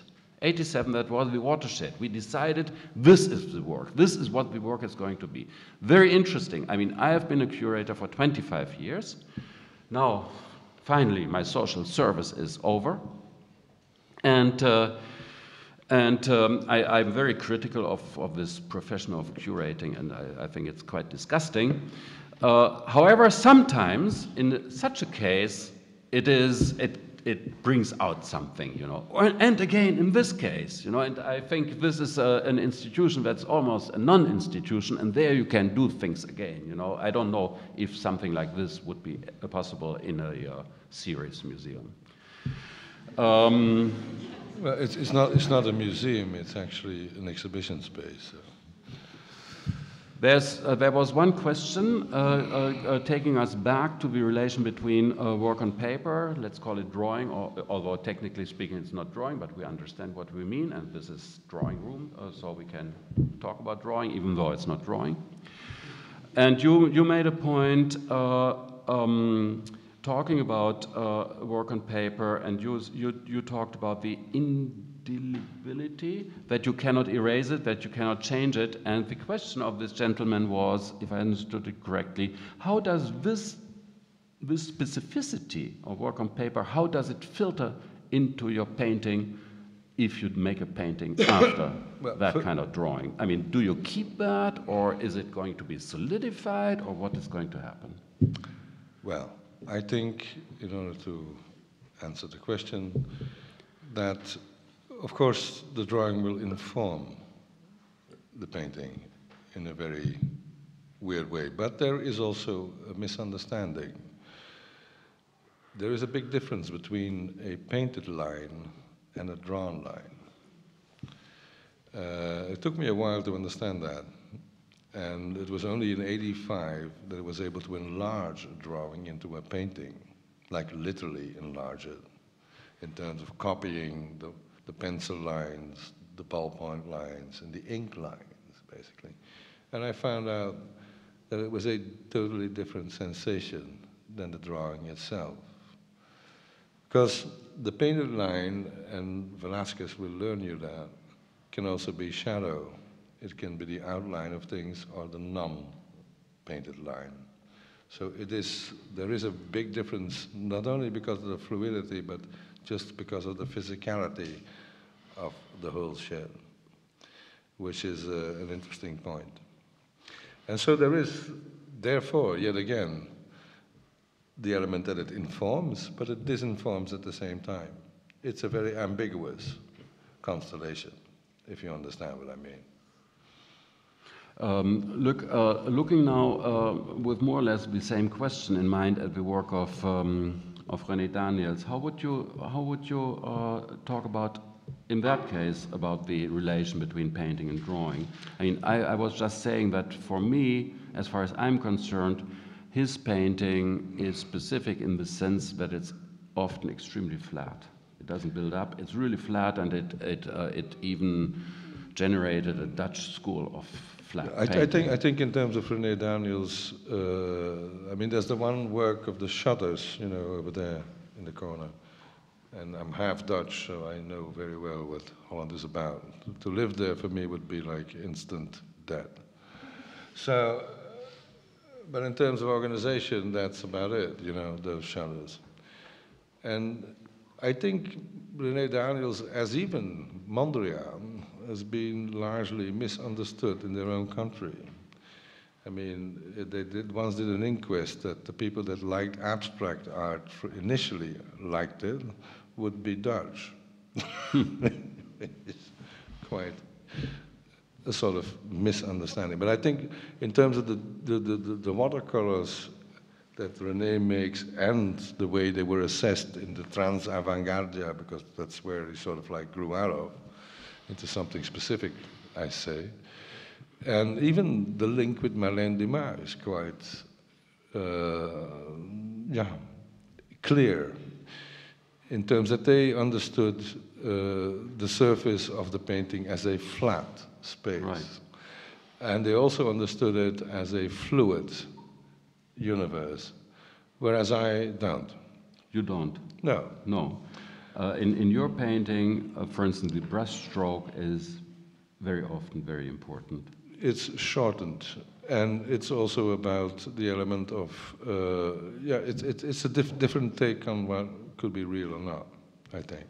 87, that was the watershed. We decided this is the work. This is what the work is going to be. Very interesting. I mean, I have been a curator for 25 years. Now, finally, my social service is over. And I'm very critical of this profession of curating, and I think it's quite disgusting. However, sometimes in such a case, it brings out something, you know. And again, in this case, you know, and I think this is an institution that's almost a non-institution, and there you can do things again, you know. I don't know if something like this would be possible in a serious museum. Well, it's not a museum, it's actually an exhibition space. So. There was one question taking us back to the relation between work on paper, let's call it drawing, although technically speaking it's not drawing, but we understand what we mean, and this is Drawing Room, so we can talk about drawing even though it's not drawing. And you made a point talking about work on paper, and you talked about the indelibility, that you cannot erase it, that you cannot change it, and the question of this gentleman was, if I understood it correctly, how does this specificity of work on paper, how does it filter into your painting if you'd make a painting after that kind of drawing? I mean, do you keep that, or is it going to be solidified, or what is going to happen? Well, I think, in order to answer the question, that of course the drawing will inform the painting in a very weird way, but there is also a misunderstanding. There is a big difference between a painted line and a drawn line. It took me a while to understand that. And it was only in 85 that I was able to enlarge a drawing into a painting, like literally enlarge it, in terms of copying the pencil lines, the ballpoint lines, and the ink lines, basically. And I found out that it was a totally different sensation than the drawing itself. Because the painted line, and Velázquez will learn you that, can also be shadow. It can be the outline of things or the non-painted line. So it is, there is a big difference, not only because of the fluidity, but just because of the physicality of the whole show, which is an interesting point. And so there is, therefore, yet again, the element that it informs, but it disinforms at the same time. It's a very ambiguous constellation, if you understand what I mean. Looking now with more or less the same question in mind at the work of René Daniels, how would you talk about, in that case, about the relation between painting and drawing? I mean, I was just saying that for me, as far as I'm concerned, his painting is specific in the sense that it's often extremely flat. It doesn't build up. It's really flat, and it even generated a Dutch school of flat painting. I think in terms of René Daniels, I mean, there's the one work of the shutters, you know, over there in the corner. And I'm half Dutch, so I know very well what Holland is about. To live there for me would be like instant death. So, but in terms of organization, that's about it, you know, those shutters. And I think René Daniels, as even Mondrian, has been largely misunderstood in their own country. I mean, they once did an inquest that the people that liked abstract art initially liked it would be Dutch. It's quite a sort of misunderstanding. But I think in terms of the watercolors that René makes and the way they were assessed in the trans-avant-garde, because that's where he sort of like grew out of, into something specific, I say. And even the link with Marlene Dumas is quite clear in terms that they understood the surface of the painting as a flat space. Right. And they also understood it as a fluid universe, whereas I don't. You don't? No. No. In your painting, for instance, the brushstroke is very often very important. It's shortened, and it's also about the element of it's a different take on what could be real or not, I think.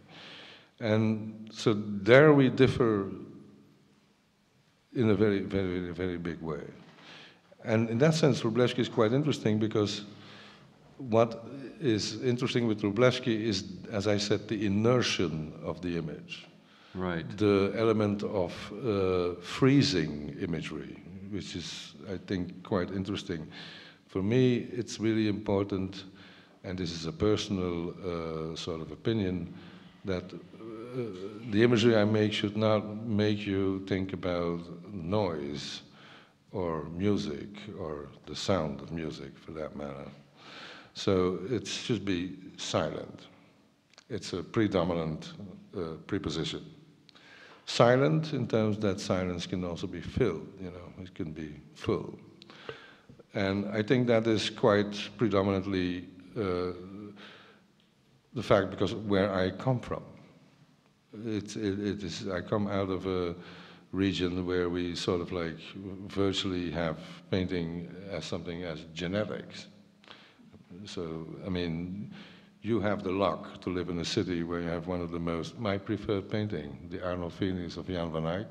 And so there we differ in a very, very, very big way. And in that sense, Wróblewski is quite interesting, because what is interesting with Wróblewski is, as I said, the inertion of the image. Right. The element of freezing imagery, which is, I think, quite interesting. For me, it's really important, and this is a personal sort of opinion, that the imagery I make should not make you think about noise or music, or the sound of music, for that matter. So it should be silent. It's a predominant preposition. Silent in terms that silence can also be filled, you know, it can be full. And I think that is quite predominantly the fact, because where I come from. I come out of a region where we sort of like virtually have painting as something as genetics. So, I mean, you have the luck to live in a city where you have one of the most, my preferred painting, the Arnold Phoenix of Jan van Eyck,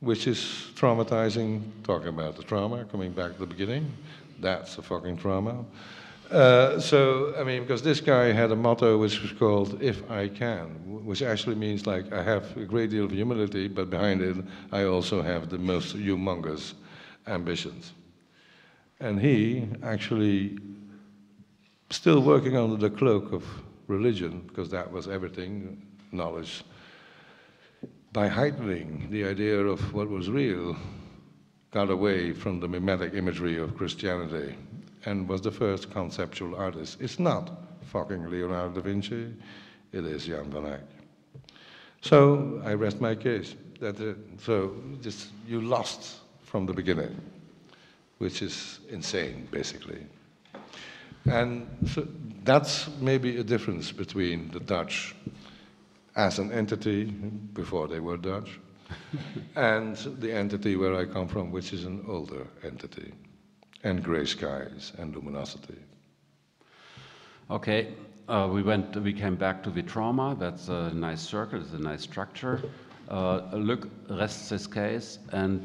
which is traumatizing, talking about the trauma, coming back to the beginning, that's a fucking trauma. So, I mean, because this guy had a motto which was called, "If I Can," which actually means like, I have a great deal of humility, but behind it, I also have the most humongous ambitions. And he actually, still working under the cloak of religion, because that was everything, knowledge, by heightening the idea of what was real, got away from the mimetic imagery of Christianity and was the first conceptual artist. It's not fucking Leonardo da Vinci, it is Jan van Eyck. So I rest my case. That's it. So just, you lost from the beginning, which is insane, basically. And so that's maybe a difference between the Dutch as an entity, before they were Dutch, and the entity where I come from, which is an older entity. and gray skies and luminosity. Okay, we came back to Vitroma. That's a nice circle, it's a nice structure. Luc rests his case and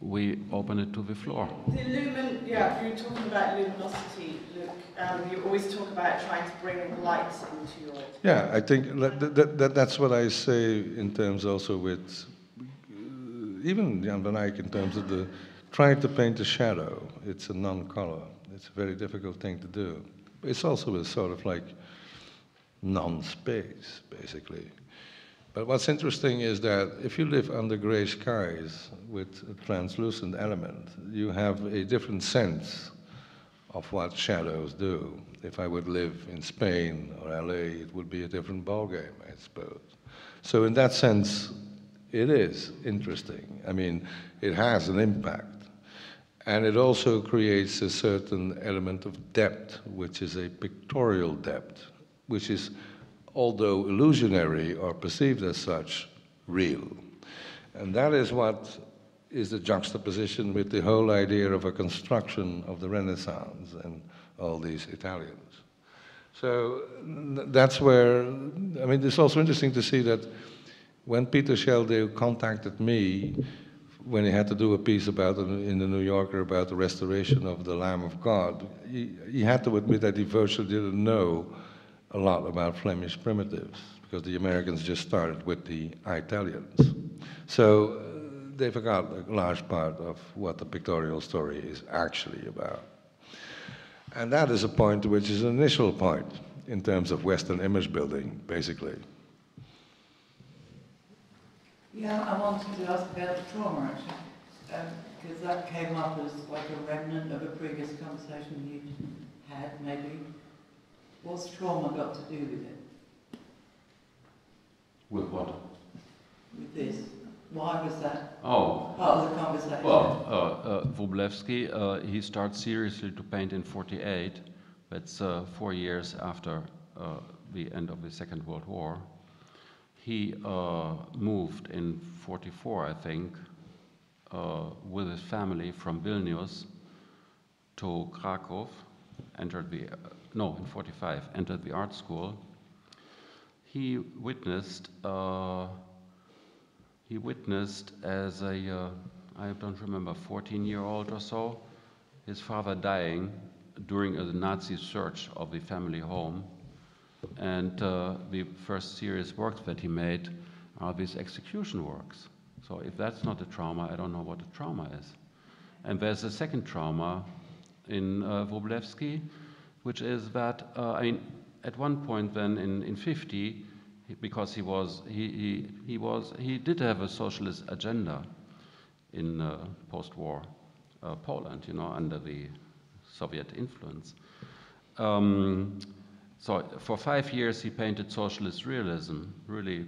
we open it to the floor. The lumen, yeah, you're talking about luminosity, Luc. You always talk about trying to bring light into your... Yeah, I think that's what I say in terms also with, even Jan van Eyck, in terms of the trying to paint a shadow. It's a non-color. It's a very difficult thing to do. It's also a sort of like non-space, basically. But what's interesting is that if you live under gray skies with a translucent element, you have a different sense of what shadows do. If I would live in Spain or LA, it would be a different ballgame, I suppose. So in that sense, it is interesting. I mean, it has an impact. And it also creates a certain element of depth, which is a pictorial depth, which is, although illusionary or perceived as such, real. And that is what is the juxtaposition with the whole idea of a construction of the Renaissance and all these Italians. So that's where, I mean, it's also interesting to see that when Peter Scheldale contacted me, when he had to do a piece about in the New Yorker about the restoration of the Lamb of God, he had to admit that he virtually didn't know a lot about Flemish primitives, because the Americans just started with the Italians. So they forgot a large part of what the pictorial story is actually about. And that is a point which is an initial point in terms of Western image building, basically. Yeah, I wanted to ask about the trauma, because that came up as like a remnant of a previous conversation you had, maybe. What's trauma got to do with it? With what? With this. Why was that part of the conversation? Well, Wróblewski, he starts seriously to paint in 48. That's 4 years after the end of the Second World War. He moved in 44, I think, with his family from Vilnius to Krakow, entered the, no, in 45, entered the art school. He witnessed as a, I don't remember, 14-year-old or so, his father dying during a Nazi search of the family home. And the first serious works that he made are these execution works. So if that's not a trauma, I don't know what a trauma is. And there's a second trauma in Wróblewski, which is that, I mean, at one point then in 50, because he did have a socialist agenda in post-war Poland, you know, under the Soviet influence. So for 5 years he painted socialist realism, really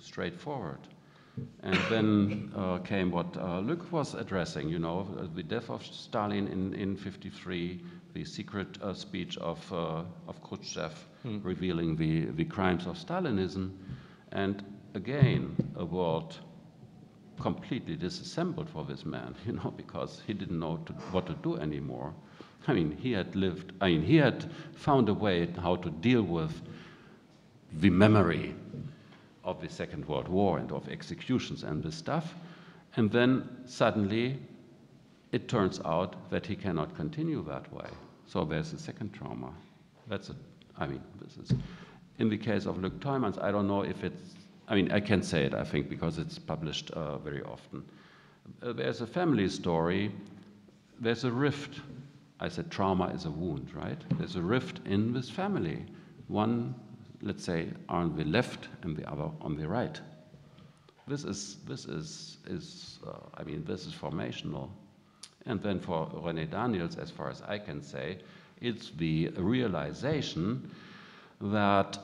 straightforward. And then came what Luc was addressing, you know, the death of Stalin in 53, the secret speech of Khrushchev revealing the crimes of Stalinism, and again a world completely disassembled for this man, you know, because he didn't know what to do anymore. I mean, he had found a way how to deal with the memory of the Second World War and of executions and this stuff. And then suddenly it turns out that he cannot continue that way. So there's a second trauma. That's a, I mean, this is, in the case of Luc Tuymans, I don't know if it's, I mean, I can say it, I think, because it's published very often. There's a family story, there's a rift. I said trauma is a wound, right? There's a rift in this family. One, let's say, on the left and the other on the right. This is formational. And then for René Daniels, as far as I can say, it's the realization that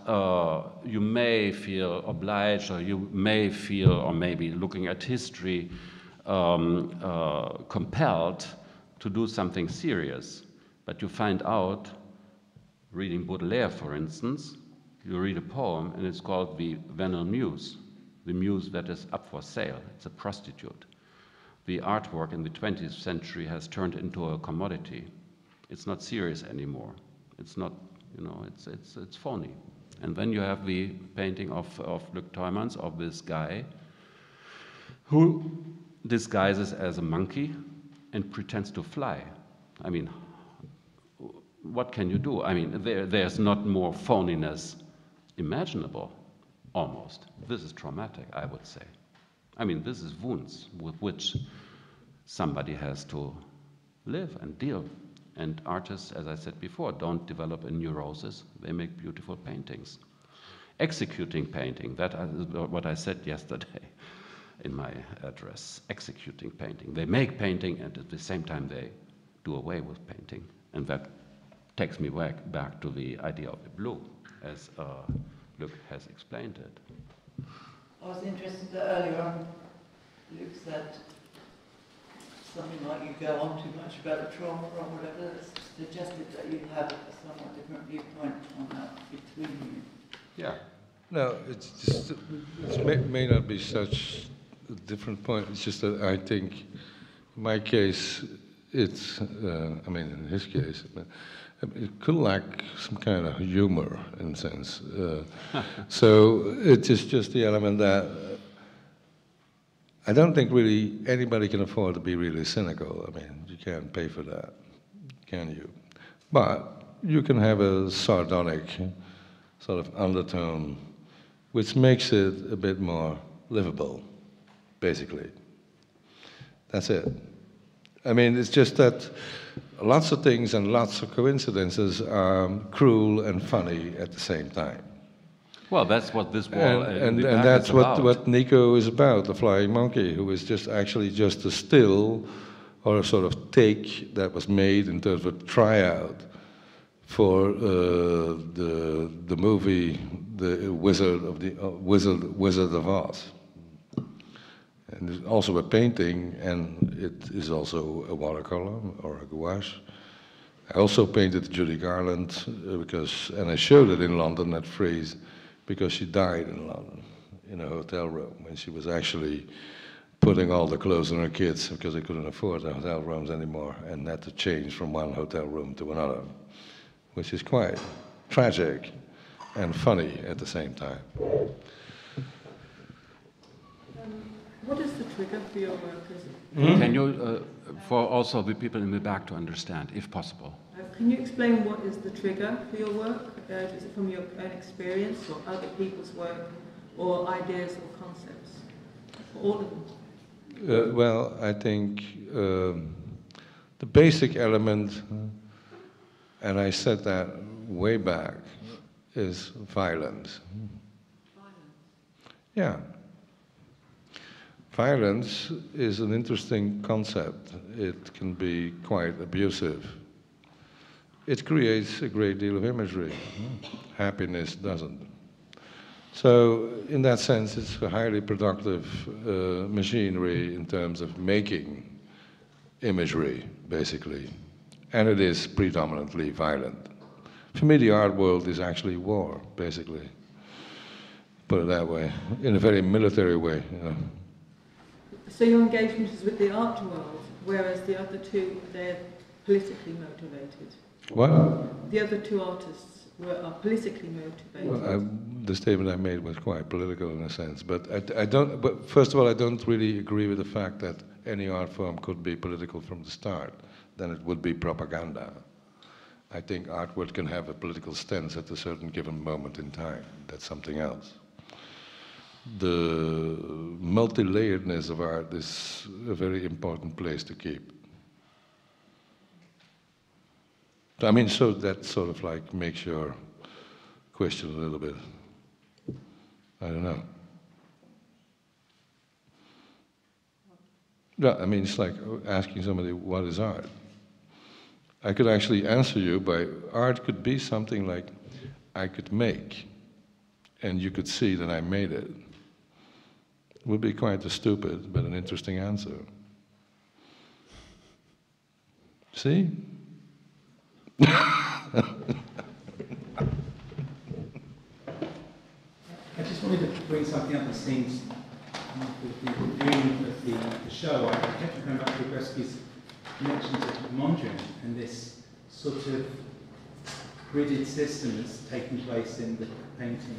you may feel obliged, or you may feel, or maybe looking at history, compelled to do something serious, but you find out, reading Baudelaire, for instance, you read a poem and it's called the Venal Muse, the muse that is up for sale. It's a prostitute. the artwork in the 20th century has turned into a commodity. It's not serious anymore. It's not, you know, it's phony. And then you have the painting of Luc Tuymans, of this guy who disguises as a monkey and pretends to fly. I mean, what can you do? I mean, there's not more phoniness imaginable, almost. This is traumatic, I would say. I mean, this is wounds with which somebody has to live and deal. And artists, as I said before, don't develop a neurosis. They make beautiful paintings. Executing painting, that is what I said yesterday in my address. Executing painting. They make painting and at the same time they do away with painting. And that takes me back to the idea of the blue, as Luc has explained it. I was interested earlier on, Luc said something like you go on too much about the trauma or whatever, that suggested that you have a somewhat different viewpoint on that between you. Yeah. No, it's just, it may not be such a different point. It's just that I think in my case, it's, I mean, in his case, it could lack some kind of humor in a sense. So it is just the element that I don't think really anybody can afford to be really cynical. I mean, you can't pay for that, can you? But you can have a sardonic sort of undertone, which makes it a bit more livable, basically. That's it. I mean, it's just that lots of things and lots of coincidences are cruel and funny at the same time. Well, that's what this wall and that's what Nico is about, the flying monkey, who is just actually just a still or a sort of take that was made in terms of a tryout for the movie The Wizard of Oz. And it's also a painting, and it is also a watercolor or a gouache. I also painted Judy Garland and I showed it in London at Frieze, because she died in London in a hotel room when she was actually putting all the clothes on her kids because they couldn't afford the hotel rooms anymore and had to change from one hotel room to another, which is quite tragic and funny at the same time. What is the trigger for your work? Can you, for also the people in the back to understand, if possible? Can you explain what is the trigger for your work? Is it from your own experience or other people's work or ideas or concepts? All of them? Well, I think the basic element, and I said that way back, is violence. Violence? Yeah. Violence is an interesting concept. It can be quite abusive. It creates a great deal of imagery. Happiness doesn't. So in that sense, it's a highly productive machinery in terms of making imagery, basically. And it is predominantly violent. For me, the art world is actually war, basically. Put it that way, in a very military way, you know. So your engagement is with the art world, whereas the other two, they're politically motivated. What? The other two artists are politically motivated. Well, the statement I made was quite political in a sense, but I don't. But first of all, I don't really agree with the fact that any art form could be political from the start. Then it would be propaganda. I think artwork can have a political stance at a certain given moment in time. That's something else. The multi-layeredness of art is a very important place to keep. I mean, so that sort of like makes your question a little bit, I don't know. Yeah, I mean, it's like asking somebody, what is art? I could actually answer you by, art could be something like, I could make, and you could see that I made it. It would be quite a stupid, but an interesting answer. See? I just wanted to bring something up that seems the aim of the show, I kept coming back to Wróblewski's connection to Mondrian and this sort of gridded system that's taking place in the painting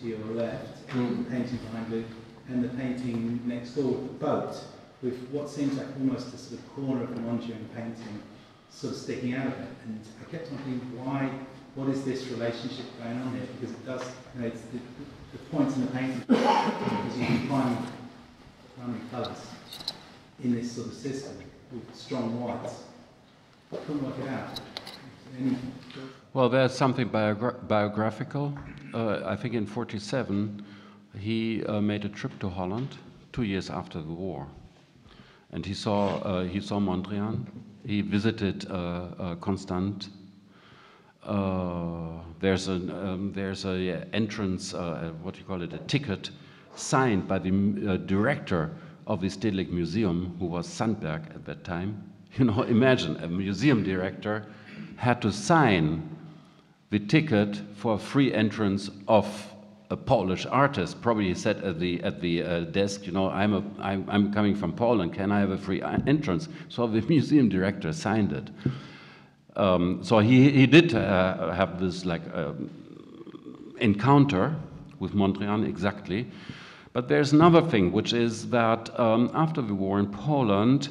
to your left, the painting behind Luc, and the painting next door, the boat, with what seems like almost a sort of corner of a Mondrian painting sort of sticking out of it. And I kept on thinking, why, what is this relationship going on here? Because it does, you know, it's the points in the painting is you can find primary colours in this sort of system with strong whites. I couldn't work it out. Well, there's something biographical. I think in 1947, he made a trip to Holland 2 years after the war, and he saw Mondrian. He visited Constant. There's an entrance, what do you call it, a ticket signed by the director of the Stedelijk Museum, who was Sandberg at that time. You know, imagine a museum director had to sign the ticket for free entrance of a Polish artist. Probably he said at the desk, you know, I'm coming from Poland. Can I have a free entrance? So the museum director signed it. So he did have this like encounter with Mondrian exactly. But there's another thing, which is that after the war in Poland,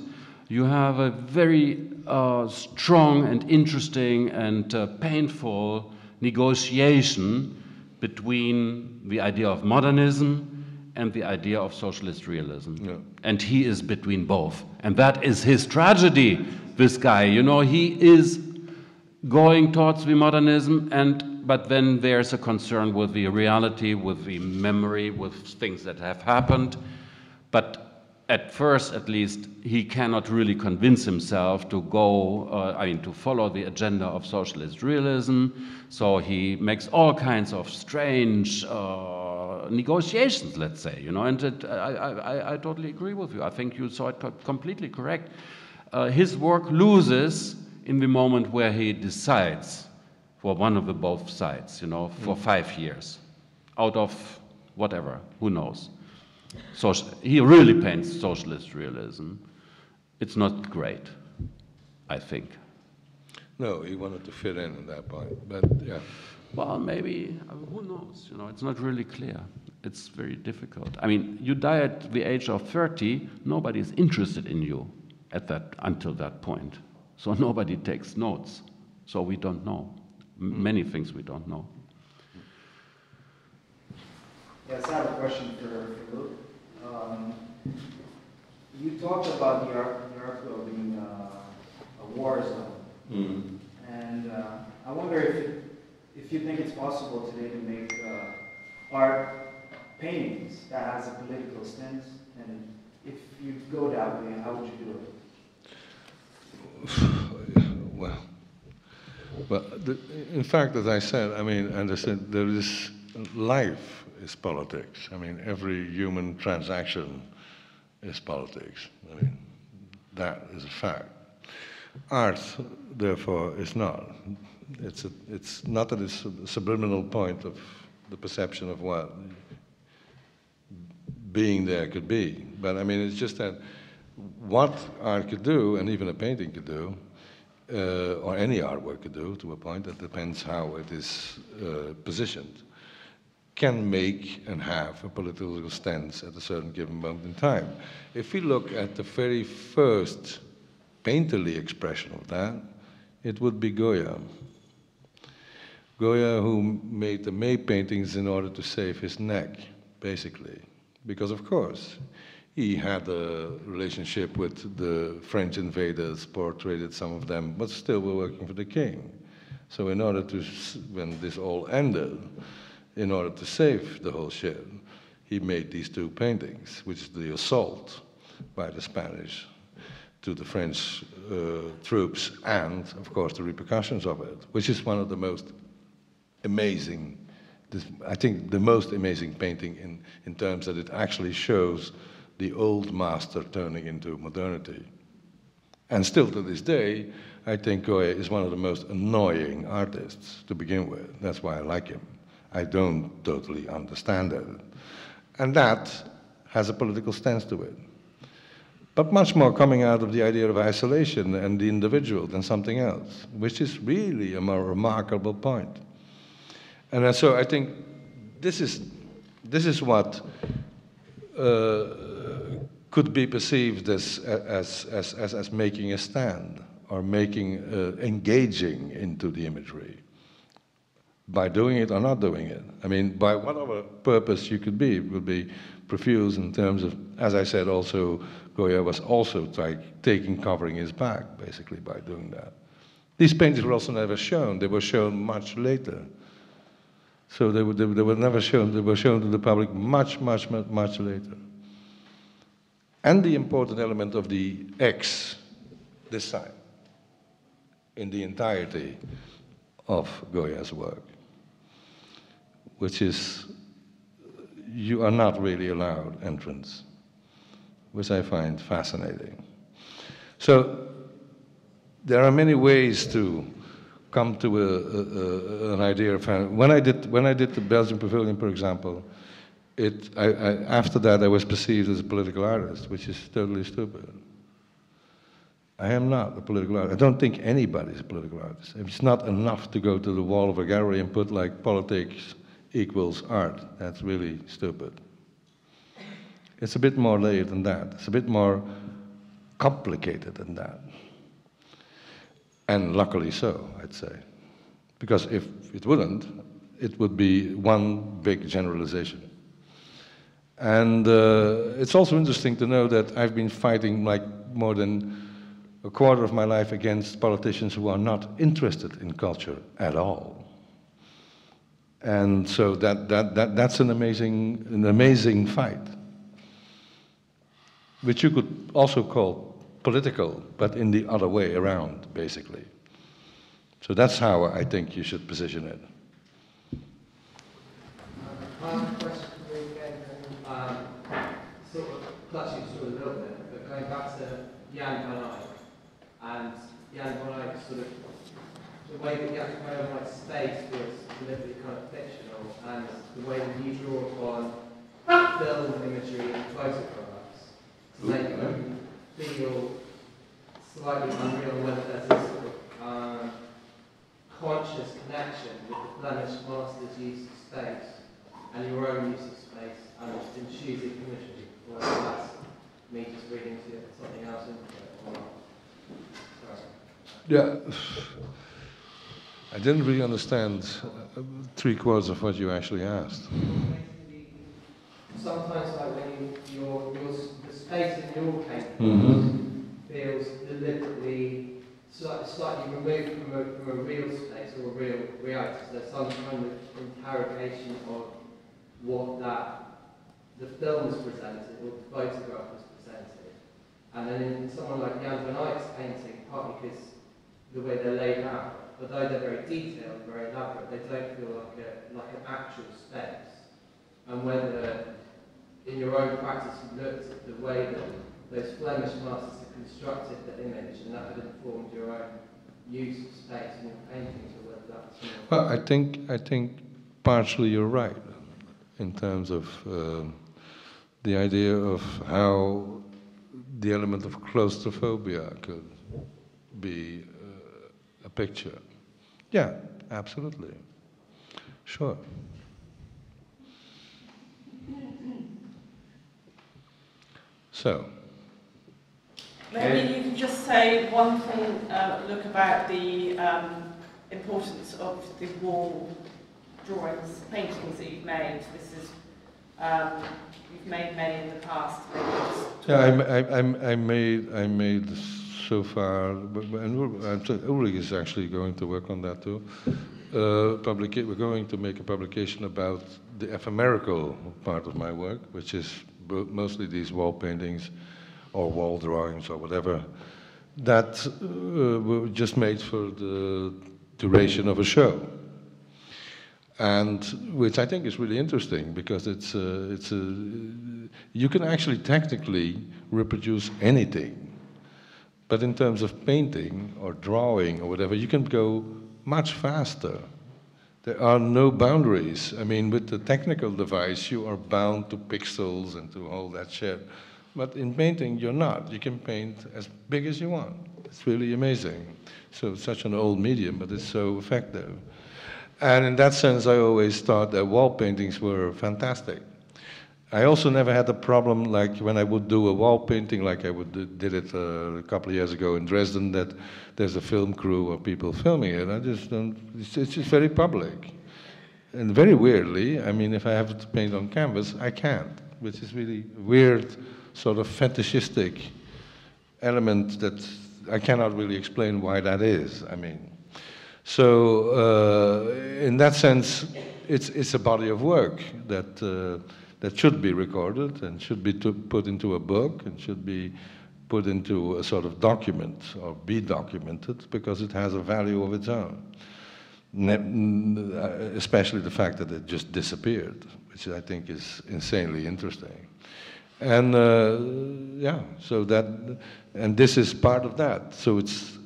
you have a very strong and interesting and painful negotiation between the idea of modernism and the idea of socialist realism. Yeah. And he is between both. And that is his tragedy, this guy. You know, he is going towards the modernism, but then there's a concern with the reality, with the memory, with things that have happened. But at first, at least, he cannot really convince himself to go, to follow the agenda of socialist realism. So he makes all kinds of strange negotiations, let's say, you know, and I totally agree with you. I think you saw it completely correct. His work loses in the moment where he decides for one of the both sides, you know, for 5 years, out of whatever, who knows. So he really paints socialist realism. It's not great, I think. No, he wanted to fit in at that point, but yeah. Well, maybe, who knows? You know, it's not really clear. It's very difficult. I mean, you die at the age of 30, nobody's interested in you at that until that point. So nobody takes notes. So we don't know. Many things we don't know. Yes, I have a question for Luc. You talked about the art world being a war zone. And I wonder if you think it's possible today to make art paintings that has a political stance, and if you go that way, how would you do it? Well, in fact, as I said, I mean, Anderson, there is life. Is politics. I mean, every human transaction is politics. I mean, that is a fact. Art, therefore, is not. It's not at its subliminal point of the perception of what being there could be. But I mean, it's just that what art could do, and even a painting could do, or any artwork could do, to a point that depends how it is positioned, can make and have a political stance at a certain given moment in time. If we look at the very first painterly expression of that, it would be Goya. Goya, who made the May paintings in order to save his neck, basically. Because, of course, he had a relationship with the French invaders, portrayed some of them, but still were working for the king. So in order to, when this all ended, in order to save the whole shit, he made these two paintings, which is the assault by the Spanish to the French troops and, of course, the repercussions of it, which is one of the most amazing, I think the most amazing painting in terms that it actually shows the old master turning into modernity. And still to this day, I think Goya is one of the most annoying artists to begin with. That's why I like him. I don't totally understand it. And that has a political stance to it. But much more coming out of the idea of isolation and the individual than something else, which is really a more remarkable point. And so I think this is what could be perceived as making a stand or making engaging into the imagery, by doing it or not doing it. I mean, by whatever purpose you could be, it would be profuse in terms of, as I said, also Goya was also covering his back basically by doing that. These paintings were also never shown; they were shown much later. So they were never shown. They were shown to the public much later. And the important element of the X, this sign, in the entirety of Goya's work, which is you are not really allowed entrance, which I find fascinating. So there are many ways to come to an idea of family. When I did the Belgian Pavilion, for example, after that I was perceived as a political artist, which is totally stupid. I am not a political artist. I don't think anybody's a political artist. It's not enough to go to the wall of a gallery and put like politics equals art. That's really stupid. It's a bit more layered than that. It's a bit more complicated than that. And luckily so, I'd say. Because if it wouldn't, it would be one big generalization. And it's also interesting to know that I've been fighting like more than a quarter of my life against politicians who are not interested in culture at all. And so that's an amazing fight, which you could also call political, but in the other way around, basically. So that's how I think you should position it. But going back to Jan van Eyck, and Jan van Eyck, sort of the way that Jan van Eyck's space was deliberately kind of fictional, and the way that you draw upon film imagery and photographs to make them feel slightly unreal, whether there's a sort of conscious connection with the Flemish master's use of space and your own use of space and choosing imagery, or that's me just reading to something else into it, or yeah, I didn't really understand three-quarters of what you actually asked. Sometimes, like when the space in your case feels deliberately slightly removed from a real space or a real reality, so there's some kind of interrogation of what the film is presented or the photograph is presented. And then in someone like Jan van Eyck's painting, partly because the way they're laid out, although they're very detailed, very elaborate, they don't feel like an actual space. And whether in your own practice you looked at the way that those Flemish masters have constructed the image, and that had informed your own use of space in your paintings, or whether that's more... Well, I think partially you're right in terms of the idea of how the element of claustrophobia could be a picture. Yeah, absolutely. Sure. So. Maybe you can just say one thing, Luc, about the importance of the wall drawings, paintings that you've made. This is. You've made many in the past. Yeah, I made so far, and Ulrich is actually going to work on that too. We're going to make a publication about the ephemerical part of my work, which is mostly these wall paintings or wall drawings or whatever that were just made for the duration of a show. And which I think is really interesting because you can actually technically reproduce anything, but in terms of painting or drawing or whatever, you can go much faster there are no boundaries. I mean, with the technical device, you are bound to pixels and to all that shit. But in painting, you're not. You can paint as big as you want. It's really amazing. So it's such an old medium, but it's so effective. And in that sense, I always thought that wall paintings were fantastic. I also never had a problem, like when I would do a wall painting, like I did it a couple of years ago in Dresden, that there's a film crew of people filming it. I just don't, it's just very public. And very weirdly, I mean, if I have to paint on canvas, I can't, which is really weird, sort of fetishistic element that I cannot really explain why that is, I mean. So in that sense, it's a body of work that that should be recorded and should be put into a book and should be put into a sort of document or be documented because it has a value of its own. Especially the fact that it just disappeared, which I think is insanely interesting. And yeah, so that, and this is part of that. So it's,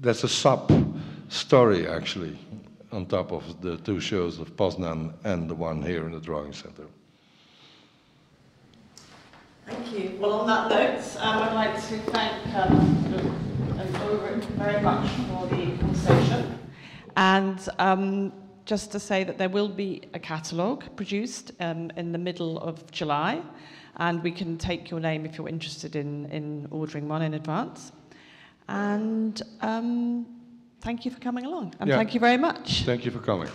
that's a sub-story actually on top of the two shows of Poznan and the one here in the Drawing Center. Thank you. Well, on that note, I'd like to thank Ulrich very much for the conversation. And just to say that there will be a catalogue produced in the middle of July, and we can take your name if you're interested in ordering one in advance. And thank you for coming along, and yeah, thank you very much. Thank you for coming.